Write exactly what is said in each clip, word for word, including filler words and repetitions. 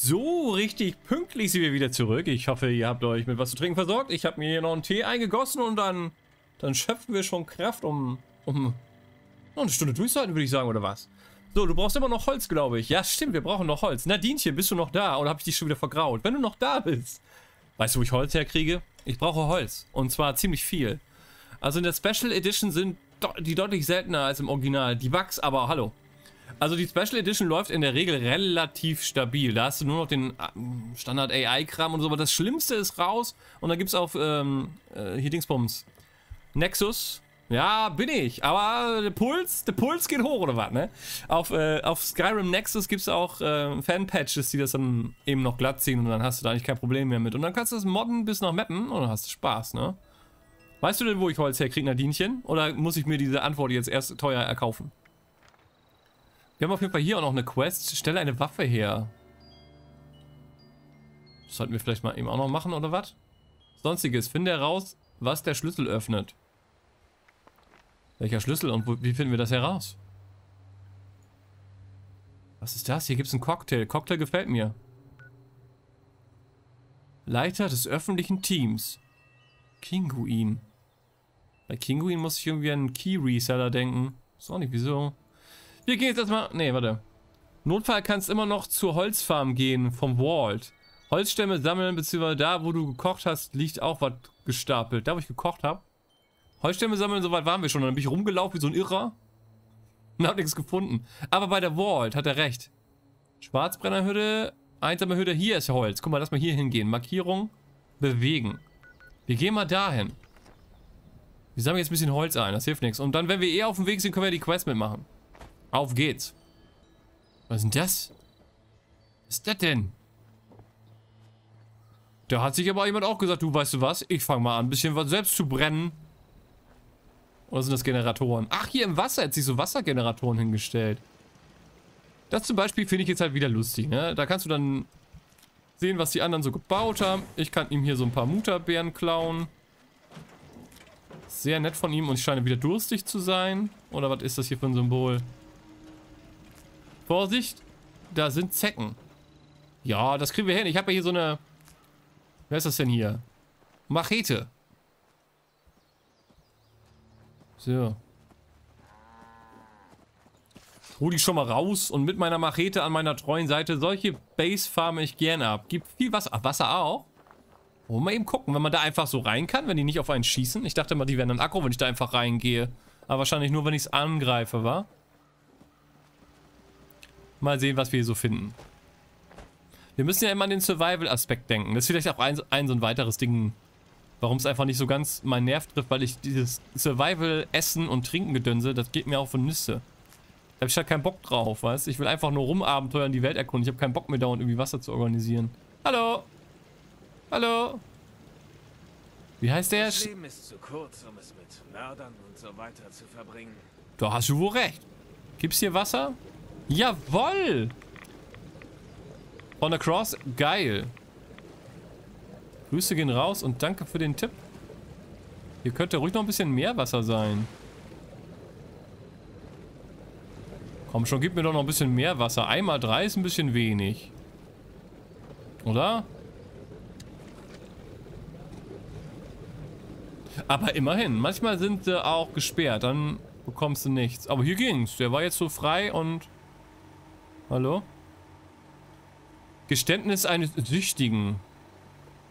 So, richtig pünktlich sind wir wieder zurück. Ich hoffe, ihr habt euch mit was zu trinken versorgt. Ich habe mir hier noch einen Tee eingegossen und dann, dann schöpfen wir schon Kraft, um, um noch eine Stunde durchzuhalten, würde ich sagen, oder was? So, du brauchst immer noch Holz, glaube ich. Ja, stimmt, wir brauchen noch Holz. Nadinchen, bist du noch da? Oder habe ich dich schon wieder vergraut? Wenn du noch da bist. Weißt du, wo ich Holz herkriege? Ich brauche Holz. Und zwar ziemlich viel. Also in der Special Edition sind die deutlich seltener als im Original. Die wachsen, aber hallo. Also die Special Edition läuft in der Regel relativ stabil. Da hast du nur noch den Standard A I-Kram und so, aber das Schlimmste ist raus. Und dann gibt es auf, ähm, hier Dingsbums, Nexus. Ja, bin ich. Aber der Puls, der Puls geht hoch oder was, ne? Auf, äh, auf Skyrim Nexus gibt es auch äh, Fan-Patches, die das dann eben noch glatt ziehen. Und dann hast du da eigentlich kein Problem mehr mit. Und dann kannst du das modden bis nach Mappen und dann hast du Spaß, ne? Weißt du denn, wo ich Holz herkriege, Nadinchen? Oder muss ich mir diese Antwort jetzt erst teuer erkaufen? Wir haben auf jeden Fall hier auch noch eine Quest. Stelle eine Waffe her. Das sollten wir vielleicht mal eben auch noch machen, oder was? Sonstiges. Finde heraus, was der Schlüssel öffnet. Welcher Schlüssel und wo, wie finden wir das heraus? Was ist das? Hier gibt es einen Cocktail. Cocktail gefällt mir. Leiter des öffentlichen Teams. Kinguin. Bei Kinguin muss ich irgendwie an Key-Reseller denken. Ist auch nicht wieso. Wir gehen jetzt erstmal. Ne, warte. Notfall kannst immer noch zur Holzfarm gehen vom Wald. Holzstämme sammeln, beziehungsweise da, wo du gekocht hast, liegt auch was gestapelt. Da, wo ich gekocht habe. Holzstämme sammeln, soweit waren wir schon. Und dann bin ich rumgelaufen wie so ein Irrer. Und hab nichts gefunden. Aber bei der Wald hat er recht. Schwarzbrennerhütte, einsame Hütte, hier ist Holz. Guck mal, lass mal hier hingehen. Markierung, bewegen. Wir gehen mal dahin. Wir sammeln jetzt ein bisschen Holz ein, das hilft nichts. Und dann, wenn wir eh auf dem Weg sind, können wir die Quest mitmachen. Auf geht's. Was ist denn das? Was ist das denn? Da hat sich aber jemand auch gesagt, du, weißt du was? Ich fange mal an, ein bisschen was selbst zu brennen. Oder sind das Generatoren? Ach, hier im Wasser hat sich so Wassergeneratoren hingestellt. Das zum Beispiel finde ich jetzt halt wieder lustig, ne? Da kannst du dann sehen, was die anderen so gebaut haben. Ich kann ihm hier so ein paar Mutterbeeren klauen. Sehr nett von ihm und ich scheine wieder durstig zu sein. Oder was ist das hier für ein Symbol? Vorsicht, da sind Zecken. Ja, das kriegen wir hin. Ich habe ja hier so eine... Wer ist das denn hier? Machete. So. Hol die schon mal raus und mit meiner Machete an meiner treuen Seite. Solche Base farme ich gerne ab. Gibt viel Wasser. Ach, Wasser auch? Wollen wir eben gucken, wenn man da einfach so rein kann, wenn die nicht auf einen schießen. Ich dachte mal, die werden dann aggro, wenn ich da einfach reingehe. Aber wahrscheinlich nur, wenn ich es angreife, wa? Mal sehen, was wir hier so finden. Wir müssen ja immer an den Survival-Aspekt denken. Das ist vielleicht auch ein, ein so ein weiteres Ding, warum es einfach nicht so ganz meinen Nerv trifft, weil ich dieses Survival-Essen und Trinken-Gedönse, das geht mir auf die Nüsse. Da habe ich halt keinen Bock drauf, weißt du? Ich will einfach nur rumabenteuern, die Welt erkunden. Ich habe keinen Bock mehr dauernd irgendwie Wasser zu organisieren. Hallo! Hallo! Wie heißt der? Das Leben ist zu kurz, um es mit Mördern und so weiter zu verbringen. Da hast du wohl recht. Gibt's hier Wasser? Jawoll! On the cross, geil. Grüße gehen raus und danke für den Tipp. Hier könnte ruhig noch ein bisschen mehr Wasser sein. Komm schon, gib mir doch noch ein bisschen mehr Wasser. Einmal drei ist ein bisschen wenig. Oder? Aber immerhin, manchmal sind sie auch gesperrt, dann bekommst du nichts. Aber hier ging's, der war jetzt so frei und... Hallo? Geständnis eines Süchtigen.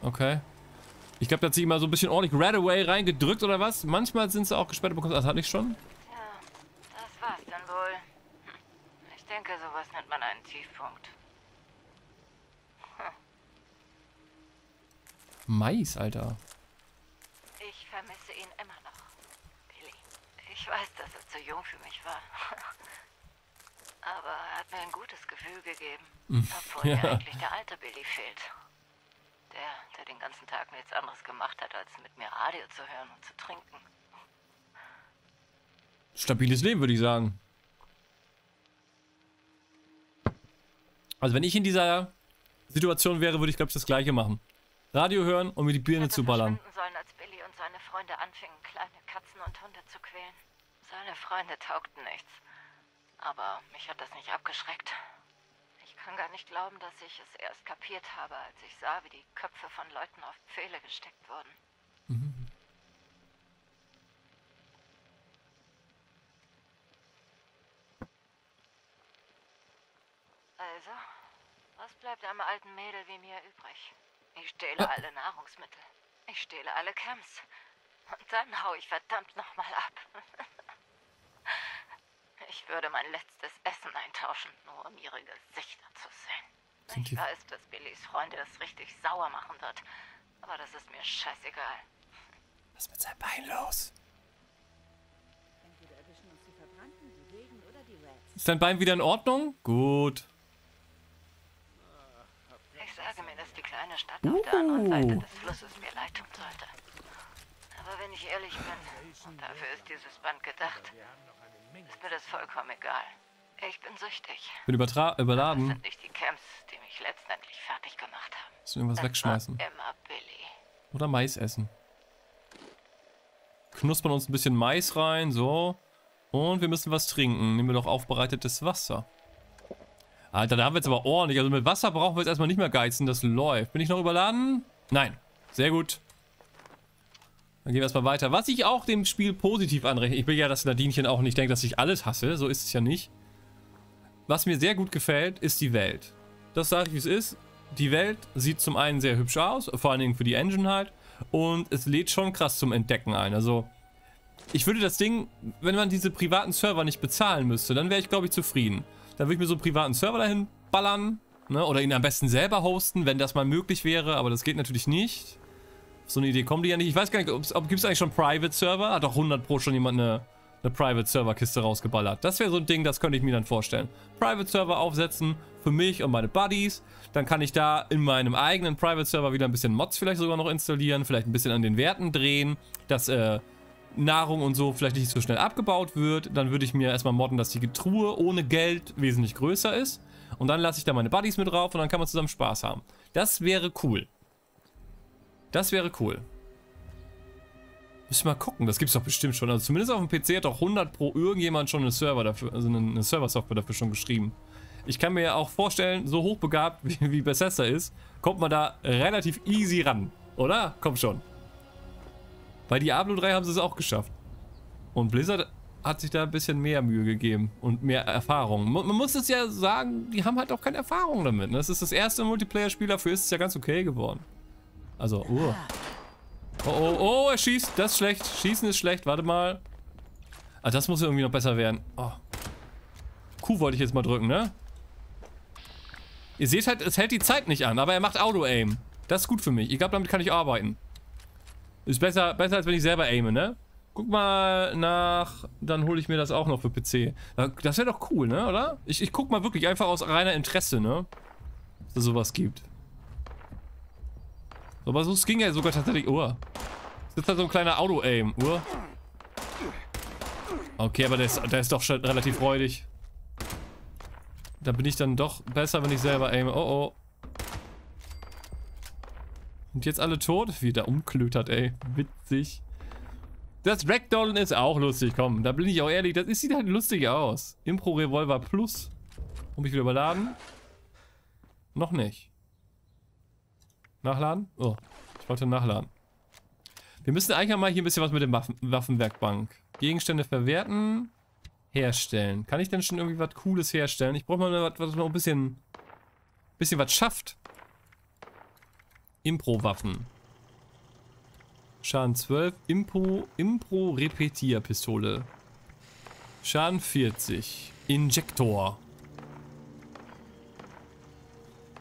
Okay. Ich glaube, da hat sich immer so ein bisschen ordentlich right away reingedrückt oder was. Manchmal sind sie auch gesperrt, bekommst du... Das hatte ich schon. Ja, das war's dann wohl. Ich denke, sowas nennt man einen Tiefpunkt. Hm. Mais, Alter. Ich weiß, dass er zu jung für mich war. Aber er hat mir ein gutes Gefühl gegeben. Obwohl ja. Mir eigentlich der alte Billy fehlt. Der, der den ganzen Tag nichts anderes gemacht hat, als mit mir Radio zu hören und zu trinken. Stabiles Leben, würde ich sagen. Also wenn ich in dieser Situation wäre, würde ich, glaube ich, das Gleiche machen. Radio hören und mir die Birne zu ballern. Sollen, als Billy und seine Freunde anfingen, kleine Katzen und Hunde zu quälen. Seine Freunde taugten nichts. Aber mich hat das nicht abgeschreckt. Ich kann gar nicht glauben, dass ich es erst kapiert habe, als ich sah, wie die Köpfe von Leuten auf Pfähle gesteckt wurden. Mhm. Also, was bleibt einem alten Mädel wie mir übrig? Ich stehle alle Nahrungsmittel. Ich stehle alle Camps. Und dann hau ich verdammt nochmal ab. Ich würde mein letztes Essen eintauschen, nur um ihre Gesichter zu sehen. Ich weiß, dass Billys Freunde das richtig sauer machen wird. Aber das ist mir scheißegal. Was ist mit seinem Bein los? Entweder erwischen uns die Verbrannten, die Wilden oder die Reds. Ist dein Bein wieder in Ordnung? Gut. Ich sage mir, dass die kleine Stadt auf der anderen Seite des Flusses mir leid tun sollte. Aber wenn ich ehrlich bin, und dafür ist dieses Band gedacht, ist mir das vollkommen egal. Ich bin süchtig. Bin überladen. Das sind nicht die Camps, die mich letztendlich fertig gemacht haben. Müssen irgendwas das wegschmeißen. Immer Billy. Oder Mais essen. Knuspern uns ein bisschen Mais rein, so. Und wir müssen was trinken. Nehmen wir doch aufbereitetes Wasser. Alter, da haben wir jetzt aber ordentlich. Also mit Wasser brauchen wir jetzt erstmal nicht mehr geizen. Das läuft. Bin ich noch überladen? Nein. Sehr gut. Dann gehen wir erstmal weiter. Was ich auch dem Spiel positiv anrechne. Ich will ja das Nadinchen auch nicht denken, dass ich alles hasse. So ist es ja nicht. Was mir sehr gut gefällt, ist die Welt. Das sage ich, wie es ist. Die Welt sieht zum einen sehr hübsch aus. Vor allen Dingen für die Engine halt. Und es lädt schon krass zum Entdecken ein. Also, ich würde das Ding, wenn man diese privaten Server nicht bezahlen müsste, dann wäre ich, glaube ich, zufrieden. Dann würde ich mir so einen privaten Server dahin ballern. Ne? Oder ihn am besten selber hosten, wenn das mal möglich wäre. Aber das geht natürlich nicht. So eine Idee kommt die ja nicht. Ich weiß gar nicht, ob gibt es eigentlich schon Private-Server? Hat doch hundert Pro schon jemand eine, eine Private-Server-Kiste rausgeballert. Das wäre so ein Ding, das könnte ich mir dann vorstellen. Private-Server aufsetzen für mich und meine Buddies. Dann kann ich da in meinem eigenen Private-Server wieder ein bisschen Mods vielleicht sogar noch installieren. Vielleicht ein bisschen an den Werten drehen, dass äh, Nahrung und so vielleicht nicht so schnell abgebaut wird. Dann würde ich mir erstmal modden, dass die Truhe ohne Geld wesentlich größer ist. Und dann lasse ich da meine Buddies mit drauf und dann kann man zusammen Spaß haben. Das wäre cool. Das wäre cool. Müssen wir mal gucken, das gibt es doch bestimmt schon. Also zumindest auf dem P C hat doch hundert Pro irgendjemand schon eine Server dafür, also eine Server-Software dafür schon geschrieben. Ich kann mir ja auch vorstellen, so hochbegabt wie, wie Bethesda ist, kommt man da relativ easy ran, oder? Komm schon. Bei Diablo drei haben sie es auch geschafft. Und Blizzard hat sich da ein bisschen mehr Mühe gegeben und mehr Erfahrung. Man muss es ja sagen, die haben halt auch keine Erfahrung damit. Das ist das erste Multiplayer-Spiel, dafür ist es ja ganz okay geworden. Also, uh. oh, oh, oh, er schießt. Das ist schlecht. Schießen ist schlecht. Warte mal. Ah, das muss irgendwie noch besser werden. Oh. Q wollte ich jetzt mal drücken, ne? Ihr seht halt, es hält die Zeit nicht an, aber er macht Auto-Aim. Das ist gut für mich. Ich glaube, damit kann ich arbeiten. Ist besser, besser als wenn ich selber aime, ne? Guck mal nach, dann hole ich mir das auch noch für P C. Das wäre doch cool, ne, oder? Ich, ich guck mal wirklich einfach aus reiner Interesse, ne? Dass es sowas gibt. Aber so ging ja sogar tatsächlich. Oh. Das ist halt so ein kleiner Auto-Aim. Oh. Okay, aber der ist, der ist doch schon relativ freudig. Da bin ich dann doch besser, wenn ich selber aime. Oh, oh. Und jetzt alle tot? Wie der umklötert, ey. Witzig. Das Ragdollen ist auch lustig. Komm, da bin ich auch ehrlich. Das sieht halt lustig aus. Impro-Revolver Plus. Hab ich wieder überladen? Noch nicht. Nachladen? Oh, ich wollte nachladen. Wir müssen eigentlich mal hier ein bisschen was mit dem Waffen Waffenwerkbank. Gegenstände verwerten, herstellen. Kann ich denn schon irgendwie was Cooles herstellen? Ich brauche mal was, was noch ein bisschen, bisschen was schafft. Impro-Waffen. Schaden zwölf. Impro, Impro-Repetier-Pistole. Schaden vierzig. Injektor.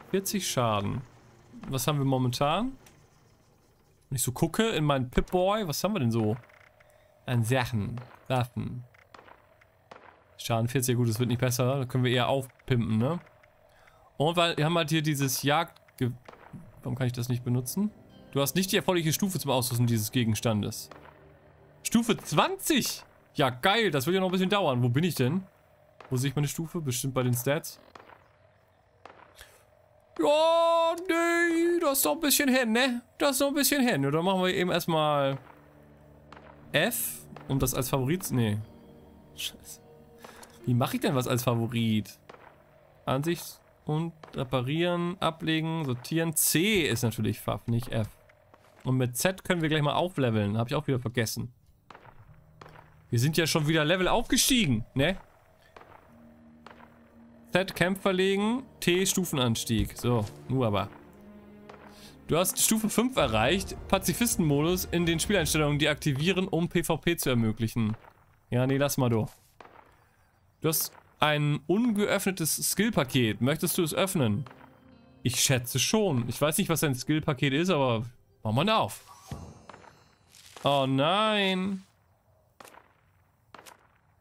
vierzig Schaden. Was haben wir momentan? Wenn ich so gucke in meinen Pip-Boy, was haben wir denn so? An Sachen, Waffen. Schaden vierzig, gut, das wird nicht besser. Da können wir eher aufpimpen, ne? Und wir haben halt hier dieses Jagd... Warum kann ich das nicht benutzen? Du hast nicht die erforderliche Stufe zum Ausrüsten dieses Gegenstandes. Stufe zwanzig! Ja, geil, das wird ja noch ein bisschen dauern. Wo bin ich denn? Wo sehe ich meine Stufe? Bestimmt bei den Stats. Ja, nee, das ist doch ein bisschen hin, ne? Das ist doch ein bisschen hin. Oder machen wir eben erstmal F, um das als Favorit... Nee. Scheiße. Wie mache ich denn was als Favorit? Ansicht, Und reparieren, ablegen, sortieren. C ist natürlich F A F, nicht F. Und mit Z können wir gleich mal aufleveln. Habe ich auch wieder vergessen. Wir sind ja schon wieder Level aufgestiegen, ne? Z, Camp verlegen. T, Stufenanstieg. So, nu aber. Du hast Stufe fünf erreicht. Pazifistenmodus in den Spieleinstellungen deaktivieren, um P V P zu ermöglichen. Ja, nee, lass mal doch. Du hast ein ungeöffnetes Skillpaket. Möchtest du es öffnen? Ich schätze schon. Ich weiß nicht, was ein Skillpaket ist, aber mach mal auf. Oh nein.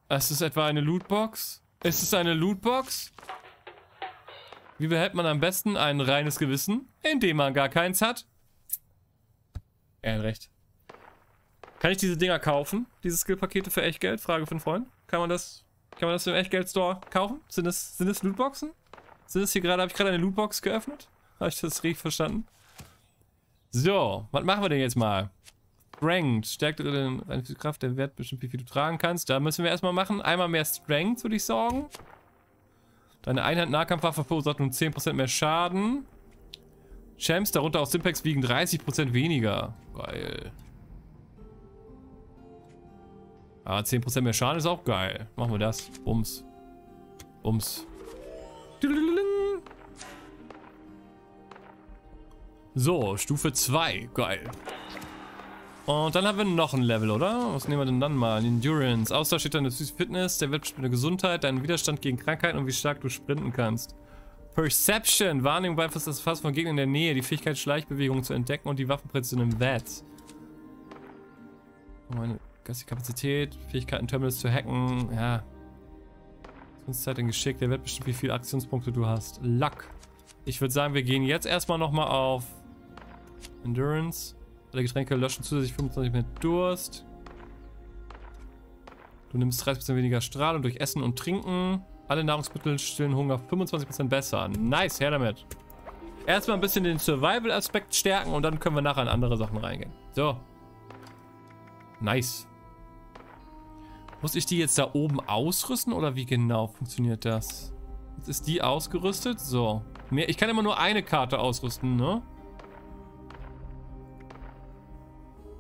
Es ist etwa eine Lootbox? Ist es eine Lootbox? Wie behält man am besten ein reines Gewissen, indem man gar keins hat? Ehrenrecht. Kann ich diese Dinger kaufen? Diese Skillpakete für echt Geld? Frage von Freunden. Kann man das, kann man das im Echtgeld-Store kaufen? Sind es, sind es Lootboxen? Sind es hier gerade, habe ich gerade eine Lootbox geöffnet? Habe ich das richtig verstanden? So, was machen wir denn jetzt mal? Strength, stärkt deine Kraft, der Wert bestimmt, wie viel du tragen kannst. Da müssen wir erstmal machen. Einmal mehr Strength, würde ich sagen. Deine Einheit-Nahkampfwaffe verursacht nun zehn Prozent mehr Schaden. Champs, darunter auch Simpacks, wiegen dreißig Prozent weniger. Geil. Ah, zehn Prozent mehr Schaden ist auch geil. Machen wir das. Bums. Bums. So, Stufe zwei. Geil. Und dann haben wir noch ein Level, oder? Was nehmen wir denn dann mal? Endurance. Ausdauer steht deine Fitness, der Wert deine Gesundheit, deinen Widerstand gegen Krankheiten und wie stark du sprinten kannst. Perception. Wahrnehmung beeinflusst das Fass von Gegnern in der Nähe, die Fähigkeit Schleichbewegungen zu entdecken und die Waffenpräzision im Wert. Meine geistige Kapazität, Fähigkeiten Terminals zu hacken, ja. Zeit in Geschick, der Wert bestimmt, wie viele Aktionspunkte du hast. Luck. Ich würde sagen, wir gehen jetzt erstmal nochmal auf Endurance. Alle Getränke löschen zusätzlich fünfundzwanzig mehr Durst. Du nimmst dreißig Prozent weniger Strahlung durch Essen und Trinken. Alle Nahrungsmittel stillen Hunger fünfundzwanzig Prozent besser. Nice, her damit. Erstmal ein bisschen den Survival-Aspekt stärken und dann können wir nachher in andere Sachen reingehen. So. Nice. Muss ich die jetzt da oben ausrüsten oder wie genau funktioniert das? Jetzt ist die ausgerüstet. So. Ich kann immer nur eine Karte ausrüsten, ne?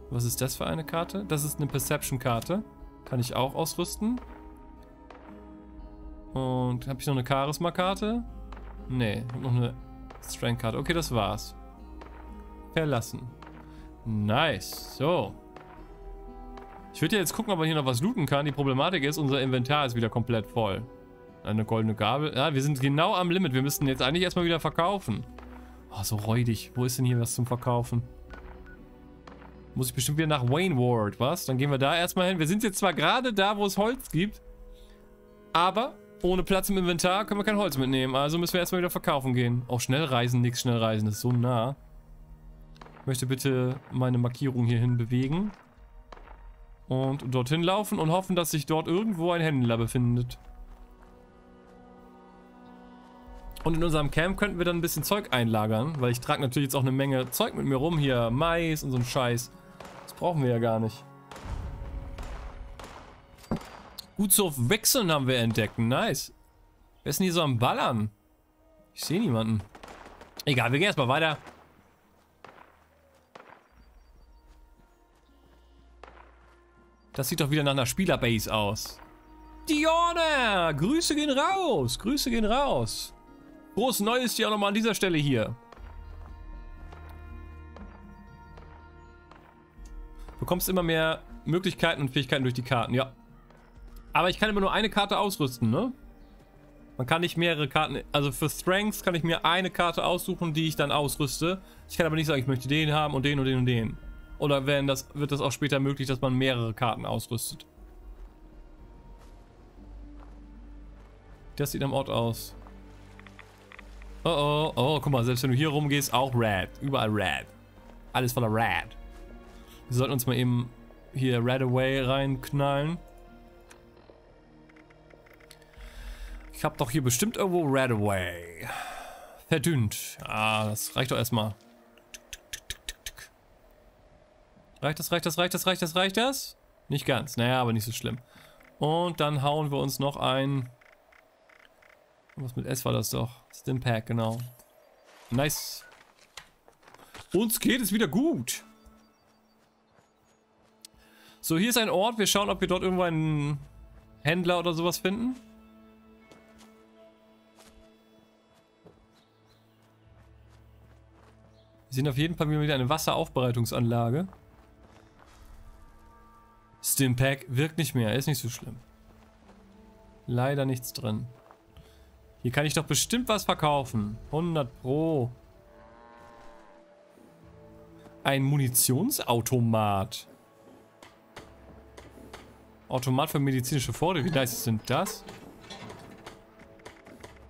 Was ist das für eine Karte? Das ist eine Perception-Karte. Kann ich auch ausrüsten. Und habe ich noch eine Charisma-Karte? Nee, ich habe noch eine Strength-Karte. Okay, das war's. Verlassen. Nice. So. Ich würde ja jetzt gucken, ob man hier noch was looten kann. Die Problematik ist, unser Inventar ist wieder komplett voll. Eine goldene Gabel. Ja, wir sind genau am Limit. Wir müssten jetzt eigentlich erstmal wieder verkaufen. Oh, so räudig. Wo ist denn hier was zum Verkaufen? Muss ich bestimmt wieder nach Wainward, was? Dann gehen wir da erstmal hin. Wir sind jetzt zwar gerade da, wo es Holz gibt, aber ohne Platz im Inventar können wir kein Holz mitnehmen. Also müssen wir erstmal wieder verkaufen gehen. Auch schnell reisen, nix schnell reisen, das ist so nah. Ich möchte bitte meine Markierung hierhin bewegen. Und dorthin laufen und hoffen, dass sich dort irgendwo ein Händler befindet. Und in unserem Camp könnten wir dann ein bisschen Zeug einlagern, weil ich trage natürlich jetzt auch eine Menge Zeug mit mir rum. Hier Mais und so ein Scheiß. Brauchen wir ja gar nicht. Gutshof Wechseln haben wir entdeckt. Nice. Wer ist denn hier so am Ballern? Ich sehe niemanden. Egal, wir gehen erstmal weiter. Das sieht doch wieder nach einer Spielerbase aus. Dione! Grüße gehen raus! Grüße gehen raus! Groß Neues ist ja auch nochmal an dieser Stelle hier. Du bekommst immer mehr Möglichkeiten und Fähigkeiten durch die Karten, ja. Aber ich kann immer nur eine Karte ausrüsten, ne? Man kann nicht mehrere Karten, also für Strengths kann ich mir eine Karte aussuchen, die ich dann ausrüste. Ich kann aber nicht sagen, ich möchte den haben und den und den und den. Oder wenn das, wird das auch später möglich, dass man mehrere Karten ausrüstet. Das sieht am Ort aus. Oh, oh, oh, guck mal, selbst wenn du hier rumgehst, auch Rad. Überall Rad. Alles voller Rad. Wir sollten uns mal eben hier Rad Away reinknallen. Ich hab doch hier bestimmt irgendwo Rad Away. Verdünnt. Ah, das reicht doch erstmal. Reicht das, reicht das, reicht das, reicht das, reicht das? Nicht ganz, naja, aber nicht so schlimm. Und dann hauen wir uns noch ein Was mit S war das doch? Stimpack, genau. Nice. Uns geht es wieder gut. So, hier ist ein Ort. Wir schauen, ob wir dort irgendwo einen Händler oder sowas finden. Wir sehen auf jeden Fall wieder eine Wasseraufbereitungsanlage. Stimpack wirkt nicht mehr. Ist nicht so schlimm. Leider nichts drin. Hier kann ich doch bestimmt was verkaufen. hundert Pro. Ein Munitionsautomat. Automat für medizinische Vorräte. Wie nice sind das?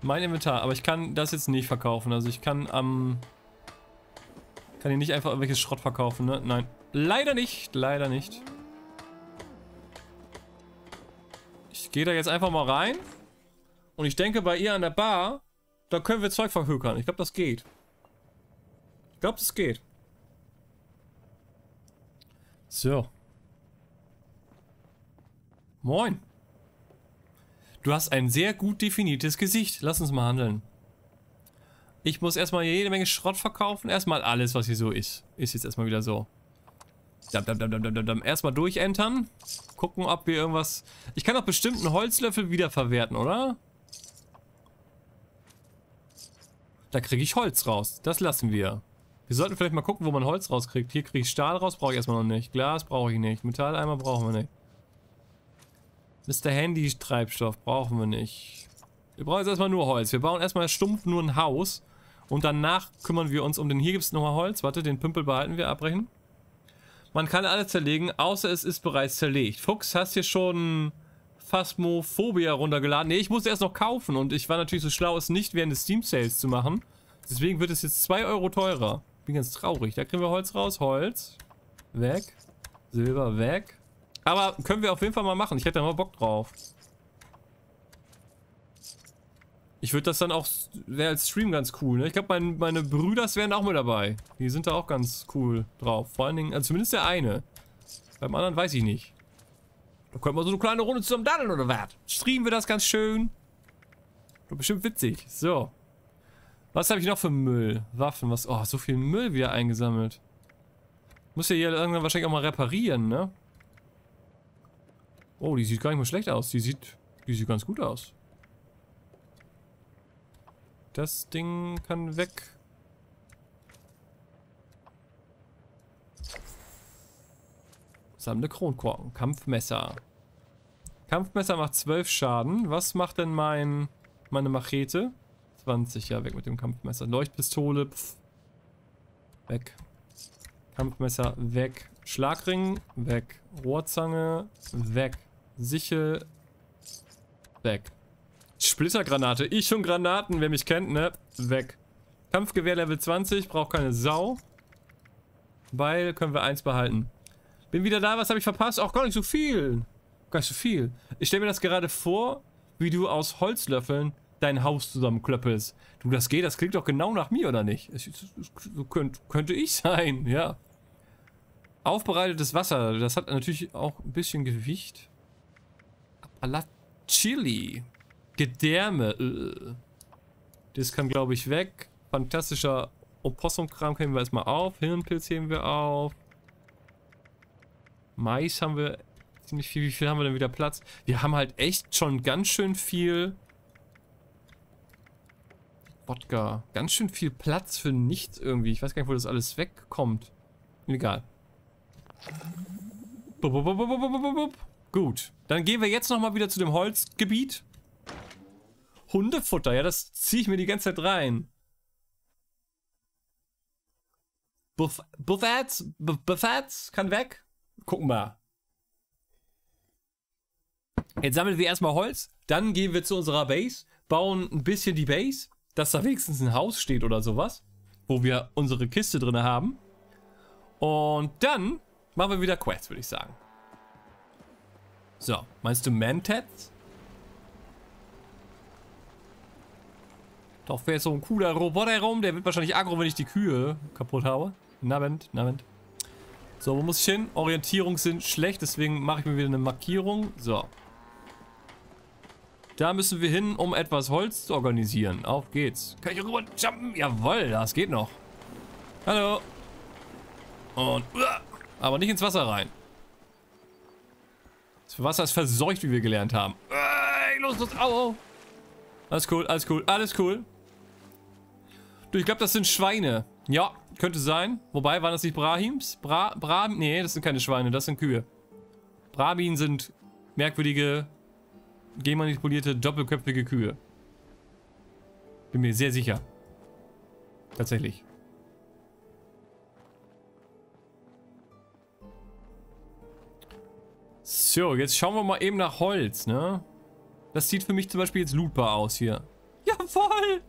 Mein Inventar. Aber ich kann das jetzt nicht verkaufen. Also ich kann am... Ähm, kann hier nicht einfach irgendwelches Schrott verkaufen, ne? Nein. Leider nicht. Leider nicht. Ich gehe da jetzt einfach mal rein. Und ich denke, bei ihr an der Bar, da können wir Zeug verhökern. Ich glaube, das geht. Ich glaube, das geht. So. Moin. Du hast ein sehr gut definiertes Gesicht. Lass uns mal handeln. Ich muss erstmal jede Menge Schrott verkaufen. Erstmal alles, was hier so ist. Ist jetzt erstmal wieder so. Erstmal durchentern. Gucken, ob wir irgendwas... Ich kann doch bestimmt einen Holzlöffel wiederverwerten, oder? Da kriege ich Holz raus. Das lassen wir. Wir sollten vielleicht mal gucken, wo man Holz rauskriegt. Hier kriege ich Stahl raus, brauche ich erstmal noch nicht. Glas brauche ich nicht. Metalleimer brauchen wir nicht. Mister Handy-Treibstoff brauchen wir nicht. Wir brauchen jetzt erstmal nur Holz. Wir bauen erstmal stumpf nur ein Haus. Und danach kümmern wir uns um den... Hier gibt es nochmal Holz. Warte, den Pümpel behalten wir. Abbrechen. Man kann alles zerlegen, außer es ist bereits zerlegt. Fuchs, hast hier schon Phasmophobia runtergeladen? Ne, ich musste erst noch kaufen und ich war natürlich so schlau, es nicht während des Steam-Sales zu machen. Deswegen wird es jetzt zwei Euro teurer. Bin ganz traurig. Da kriegen wir Holz raus. Holz. Weg. Silber. Weg. Aber können wir auf jeden Fall mal machen. Ich hätte da mal Bock drauf. Ich würde das dann auch... Wäre als Stream ganz cool, ne? Ich glaube, mein, meine Brüder wären auch mit dabei. Die sind da auch ganz cool drauf. Vor allen Dingen... Also zumindest der eine. Beim anderen weiß ich nicht. Da könnten wir so eine kleine Runde zusammen daddeln oder was? Streamen wir das ganz schön. Doch bestimmt witzig. So. Was habe ich noch für Müll? Waffen, was... Oh, so viel Müll wieder eingesammelt. Muss ja hier irgendwann wahrscheinlich auch mal reparieren, ne? Oh, die sieht gar nicht mal schlecht aus. Die sieht... Die sieht ganz gut aus. Das Ding kann weg. Sammle Kronkorken. Kampfmesser. Kampfmesser macht zwölf Schaden. Was macht denn mein meine Machete? zwanzig, ja, weg mit dem Kampfmesser. Leuchtpistole, pff. Weg. Kampfmesser, weg. Schlagring, weg. Rohrzange, weg. Sichel, weg. Splittergranate. Ich und Granaten, wer mich kennt, ne? Weg. Kampfgewehr Level zwanzig, braucht keine Sau. Weil können wir eins behalten. Bin wieder da, was habe ich verpasst? Auch gar nicht so viel. Gar nicht so viel. Ich stelle mir das gerade vor, wie du aus Holzlöffeln dein Haus zusammenklöppelst. Du, das geht, das klingt doch genau nach mir, oder nicht? Es, es, es, so könnt, könnte ich sein, ja. Aufbereitetes Wasser, das hat natürlich auch ein bisschen Gewicht. Appalachili. Gedärme. Das kann, glaube ich, weg. Fantastischer Opossum-Kram heben wir erstmal auf. Hirnpilz heben wir auf. Mais haben wir ziemlich viel. Wie viel haben wir denn wieder Platz? Wir haben halt echt schon ganz schön viel Wodka. Ganz schön viel Platz für nichts irgendwie. Ich weiß gar nicht, wo das alles wegkommt. Egal. Bup, bup, bup, bup, bup, bup. Gut. Dann gehen wir jetzt nochmal wieder zu dem Holzgebiet. Hundefutter, ja, das ziehe ich mir die ganze Zeit rein. Buff, Buffets, Buffets, kann weg. Gucken wir. Jetzt sammeln wir erstmal Holz, dann gehen wir zu unserer Base, bauen ein bisschen die Base, dass da wenigstens ein Haus steht oder sowas, wo wir unsere Kiste drin haben. Und dann machen wir wieder Quests, würde ich sagen. So, meinst du Mantats? Doch, wäre so ein cooler Roboter rum. Der wird wahrscheinlich aggro, wenn ich die Kühe kaputt habe. Nabend, nabend. So, wo muss ich hin? Orientierung sind schlecht, deswegen mache ich mir wieder eine Markierung. So. Da müssen wir hin, um etwas Holz zu organisieren. Auf geht's. Kann ich rüber jumpen? Jawohl, das geht noch. Hallo. Und, aber nicht ins Wasser rein. Das Wasser ist verseucht, wie wir gelernt haben. Los, los, au, au. Alles cool, alles cool, alles cool. Du, ich glaube, das sind Schweine. Ja, könnte sein. Wobei, waren das nicht Brahims? Bra, Bra, nee, das sind keine Schweine, das sind Kühe. Brahmin sind merkwürdige, genmanipulierte, doppelköpfige Kühe. Bin mir sehr sicher. Tatsächlich. So, jetzt schauen wir mal eben nach Holz, ne? Das sieht für mich zum Beispiel jetzt lootbar aus hier. Jawohl!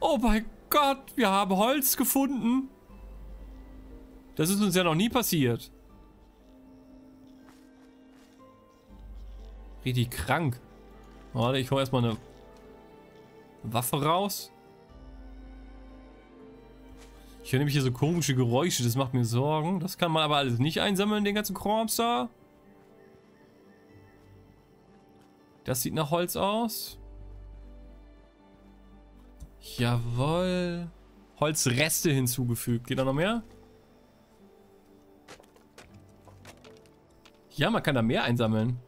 Oh mein Gott, wir haben Holz gefunden. Das ist uns ja noch nie passiert. Richtig krank. Warte, ich hole erstmal eine Waffe raus. Ich höre nämlich hier so komische Geräusche, das macht mir Sorgen. Das kann man aber alles nicht einsammeln, den ganzen Korps da. Das sieht nach Holz aus. Jawohl. Holzreste hinzugefügt. Geht da noch mehr? Ja, man kann da mehr einsammeln.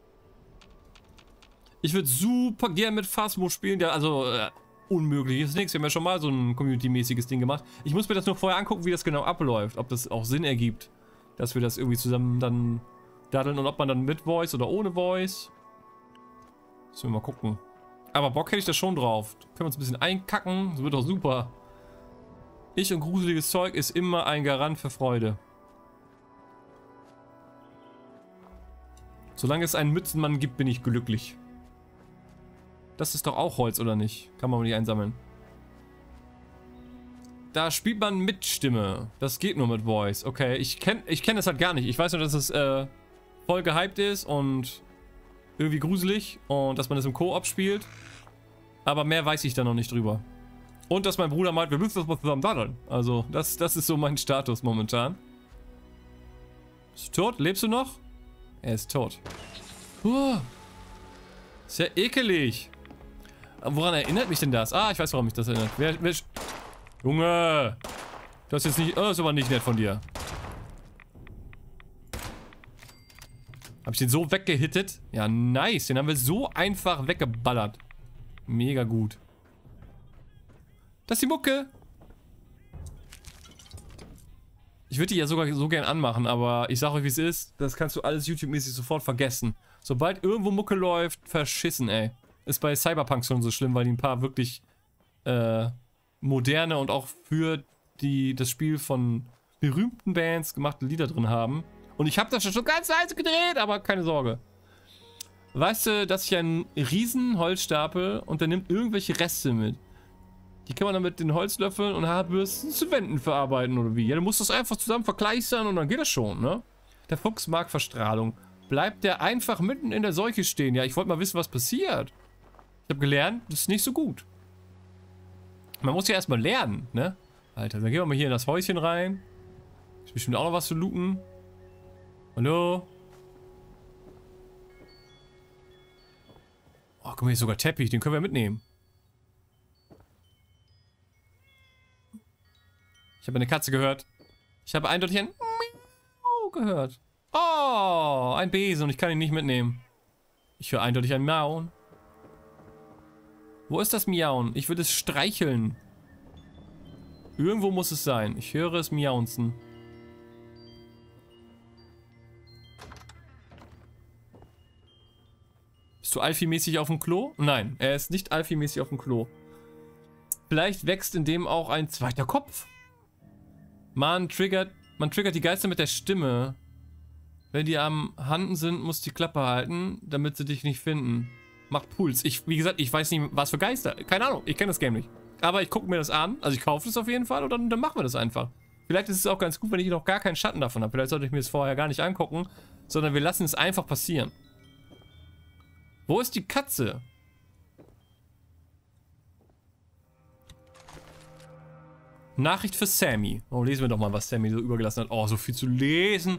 Ich würde super gern mit Phasmo spielen. Der, also, äh, unmöglich ist nichts. Wir haben ja schon mal so ein Community-mäßiges Ding gemacht. Ich muss mir das nur vorher angucken, wie das genau abläuft. Ob das auch Sinn ergibt, dass wir das irgendwie zusammen dann daddeln. Und ob man dann mit Voice oder ohne Voice. Müssen wir mal gucken. Aber Bock hätte ich da schon drauf. Können wir uns ein bisschen einkacken. Das wird doch super. Ich und gruseliges Zeug ist immer ein Garant für Freude. Solange es einen Mützenmann gibt, bin ich glücklich. Das ist doch auch Holz, oder nicht? Kann man nicht einsammeln. Da spielt man mit Stimme. Das geht nur mit Voice. Okay, ich kenne ich kenn das halt gar nicht. Ich weiß nur, dass es äh, voll gehypt ist und irgendwie gruselig und dass man das im Koop spielt. Aber mehr weiß ich da noch nicht drüber. Und dass mein Bruder meint, wir müssen das mal zusammen daddeln. Also, das, das ist so mein Status momentan. Bist du tot? Lebst du noch? Er ist tot. Uh, ist ja ekelig. Woran erinnert mich denn das? Ah, ich weiß, warum mich das erinnert. Wer, wer Junge! Das ist jetzt nicht. Oh, das ist aber nicht nett von dir. Habe ich den so weggehittet? Ja, nice. Den haben wir so einfach weggeballert. Mega gut. Das ist die Mucke. Ich würde die ja sogar so gern anmachen, aber ich sage euch, wie es ist. Das kannst du alles YouTube-mäßig sofort vergessen. Sobald irgendwo Mucke läuft, verschissen, ey. Ist bei Cyberpunk schon so schlimm, weil die ein paar wirklich äh, moderne und auch für die, das Spiel von berühmten Bands gemachte Lieder drin haben. Und ich habe das schon ganz leise gedreht, aber keine Sorge. Weißt du, dass ich einen riesen Holzstapel und der nimmt irgendwelche Reste mit. Die kann man dann mit den Holzlöffeln und Haarbürsten zu Wänden verarbeiten oder wie. Ja, du musst das einfach zusammen verkleistern und dann geht das schon, ne? Der Fuchs mag Verstrahlung. Bleibt der einfach mitten in der Seuche stehen? Ja, ich wollte mal wissen, was passiert. Ich habe gelernt, das ist nicht so gut. Man muss ja erstmal lernen, ne? Alter, dann gehen wir mal hier in das Häuschen rein. Ist bestimmt auch noch was zu looten. Hallo? Oh, guck mal, hier ist sogar Teppich, den können wir mitnehmen. Ich habe eine Katze gehört. Ich habe eindeutig ein Miau gehört. Oh, ein Besen und ich kann ihn nicht mitnehmen. Ich höre eindeutig ein Miauen. Wo ist das Miauen? Ich würde es streicheln. Irgendwo muss es sein. Ich höre es miaunzen. Bist du Alfie-mäßig auf dem Klo? Nein, er ist nicht Alfie-mäßig auf dem Klo. Vielleicht wächst in dem auch ein zweiter Kopf. Man triggert, man triggert die Geister mit der Stimme. Wenn die am Handen sind, musst du die Klappe halten, damit sie dich nicht finden. Macht Puls. Ich, wie gesagt, ich weiß nicht, was für Geister. Keine Ahnung, ich kenne das Game nicht. Aber ich gucke mir das an. Also ich kaufe das auf jeden Fall und dann, dann machen wir das einfach. Vielleicht ist es auch ganz gut, wenn ich noch gar keinen Schatten davon habe. Vielleicht sollte ich mir das vorher gar nicht angucken, sondern wir lassen es einfach passieren. Wo ist die Katze? Nachricht für Sammy. Oh, lesen wir doch mal, was Sammy so übergelassen hat. Oh, so viel zu lesen.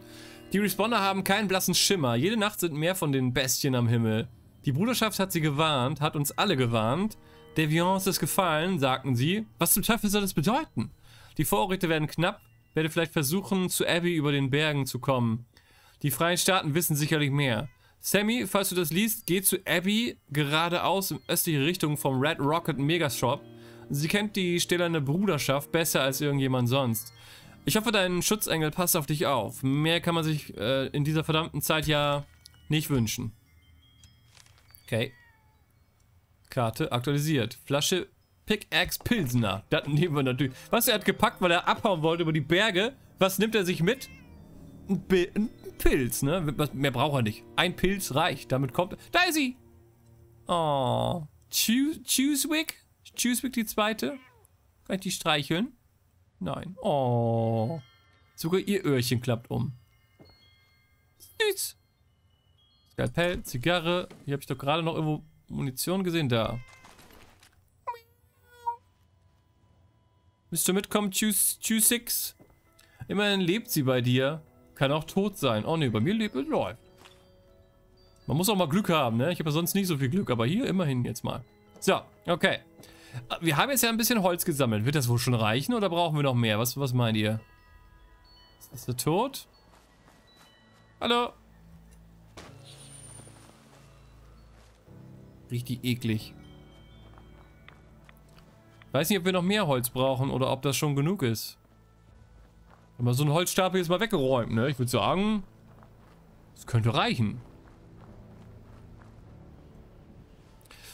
Die Responder haben keinen blassen Schimmer. Jede Nacht sind mehr von den Bestien am Himmel. Die Bruderschaft hat sie gewarnt, hat uns alle gewarnt. Deviance ist gefallen, sagten sie. Was zum Teufel soll das bedeuten? Die Vorräte werden knapp. Werde vielleicht versuchen, zu Abby über den Bergen zu kommen. Die Freien Staaten wissen sicherlich mehr. Sammy, falls du das liest, geh zu Abby geradeaus in östliche Richtung vom Red Rocket Megashop. Sie kennt die stählerne Bruderschaft besser als irgendjemand sonst. Ich hoffe, dein Schutzengel passt auf dich auf. Mehr kann man sich äh, in dieser verdammten Zeit ja nicht wünschen. Okay. Karte aktualisiert. Flasche Pickaxe Pilsner. Das nehmen wir natürlich. Was, er hat gepackt, weil er abhauen wollte über die Berge. Was nimmt er sich mit? Ein, ein Pilz, ne? Mehr braucht er nicht. Ein Pilz reicht. Damit kommt... Da ist sie! Oh. Chuswick? Chuswick die zweite? Kann ich die streicheln? Nein. Oh. Sogar ihr Öhrchen klappt um. Süß. Skalpell, Zigarre. Hier habe ich doch gerade noch irgendwo Munition gesehen. Da. Müsst ihr mitkommen, Chusix? Immerhin lebt sie bei dir. Kann auch tot sein. Oh ne, bei mir lebt es, läuft. Man muss auch mal Glück haben, ne? Ich habe ja sonst nicht so viel Glück, aber hier immerhin jetzt mal. So, okay. Wir haben jetzt ja ein bisschen Holz gesammelt. Wird das wohl schon reichen oder brauchen wir noch mehr? Was, was meint ihr? Ist er tot? Hallo? Richtig eklig. Weiß nicht, ob wir noch mehr Holz brauchen oder ob das schon genug ist. Wenn man so einen Holzstapel jetzt mal weggeräumt, ne? Ich würde sagen, es könnte reichen.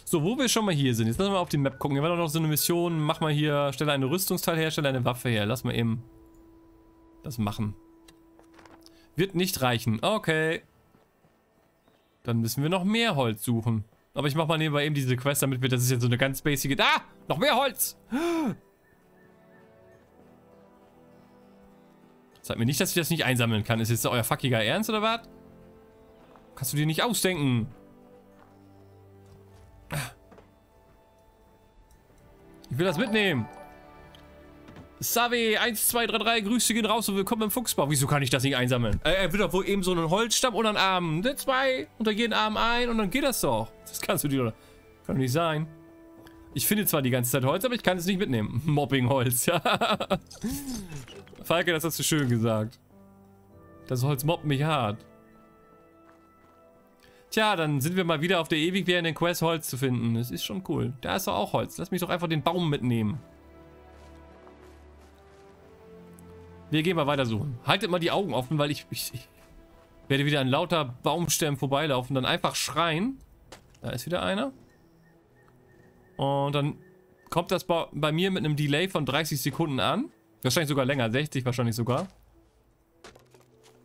So, wo wir schon mal hier sind, jetzt lassen wir mal auf die Map gucken. Hier war doch noch so eine Mission, mach mal hier, stelle einen Rüstungsteil her, stelle eine Waffe her. Lass mal eben das machen. Wird nicht reichen. Okay. Dann müssen wir noch mehr Holz suchen. Aber ich mach mal nebenbei eben diese Quest, damit wir, das ist jetzt so eine ganz basic... Ah! Noch mehr Holz! Sagt mir nicht, dass ich das nicht einsammeln kann. Ist jetzt euer fuckiger Ernst oder was? Kannst du dir nicht ausdenken. Ich will das mitnehmen. Savi eins zwei drei drei, Grüße gehen raus und willkommen im Fuchsbau. Wieso kann ich das nicht einsammeln? Äh, er will doch wohl eben so einen Holzstamm unter den Armen. Zwei unter jeden Arm ein und dann geht das doch. Das kannst du dir doch. Kann doch nicht sein. Ich finde zwar die ganze Zeit Holz, aber ich kann es nicht mitnehmen. Mobbingholz, ja. Falke, das hast du schön gesagt. Das Holz mobbt mich hart. Tja, dann sind wir mal wieder auf der ewig währenden Quest, Holz zu finden. Das ist schon cool. Da ist doch auch Holz. Lass mich doch einfach den Baum mitnehmen. Wir gehen mal weiter suchen. Haltet mal die Augen offen, weil ich, ich, ich werde wieder an lauter Baumstämmen vorbeilaufen. Dann einfach schreien. Da ist wieder einer. Und dann kommt das bei, bei mir mit einem Delay von dreißig Sekunden an. Wahrscheinlich sogar länger, sechzig wahrscheinlich sogar.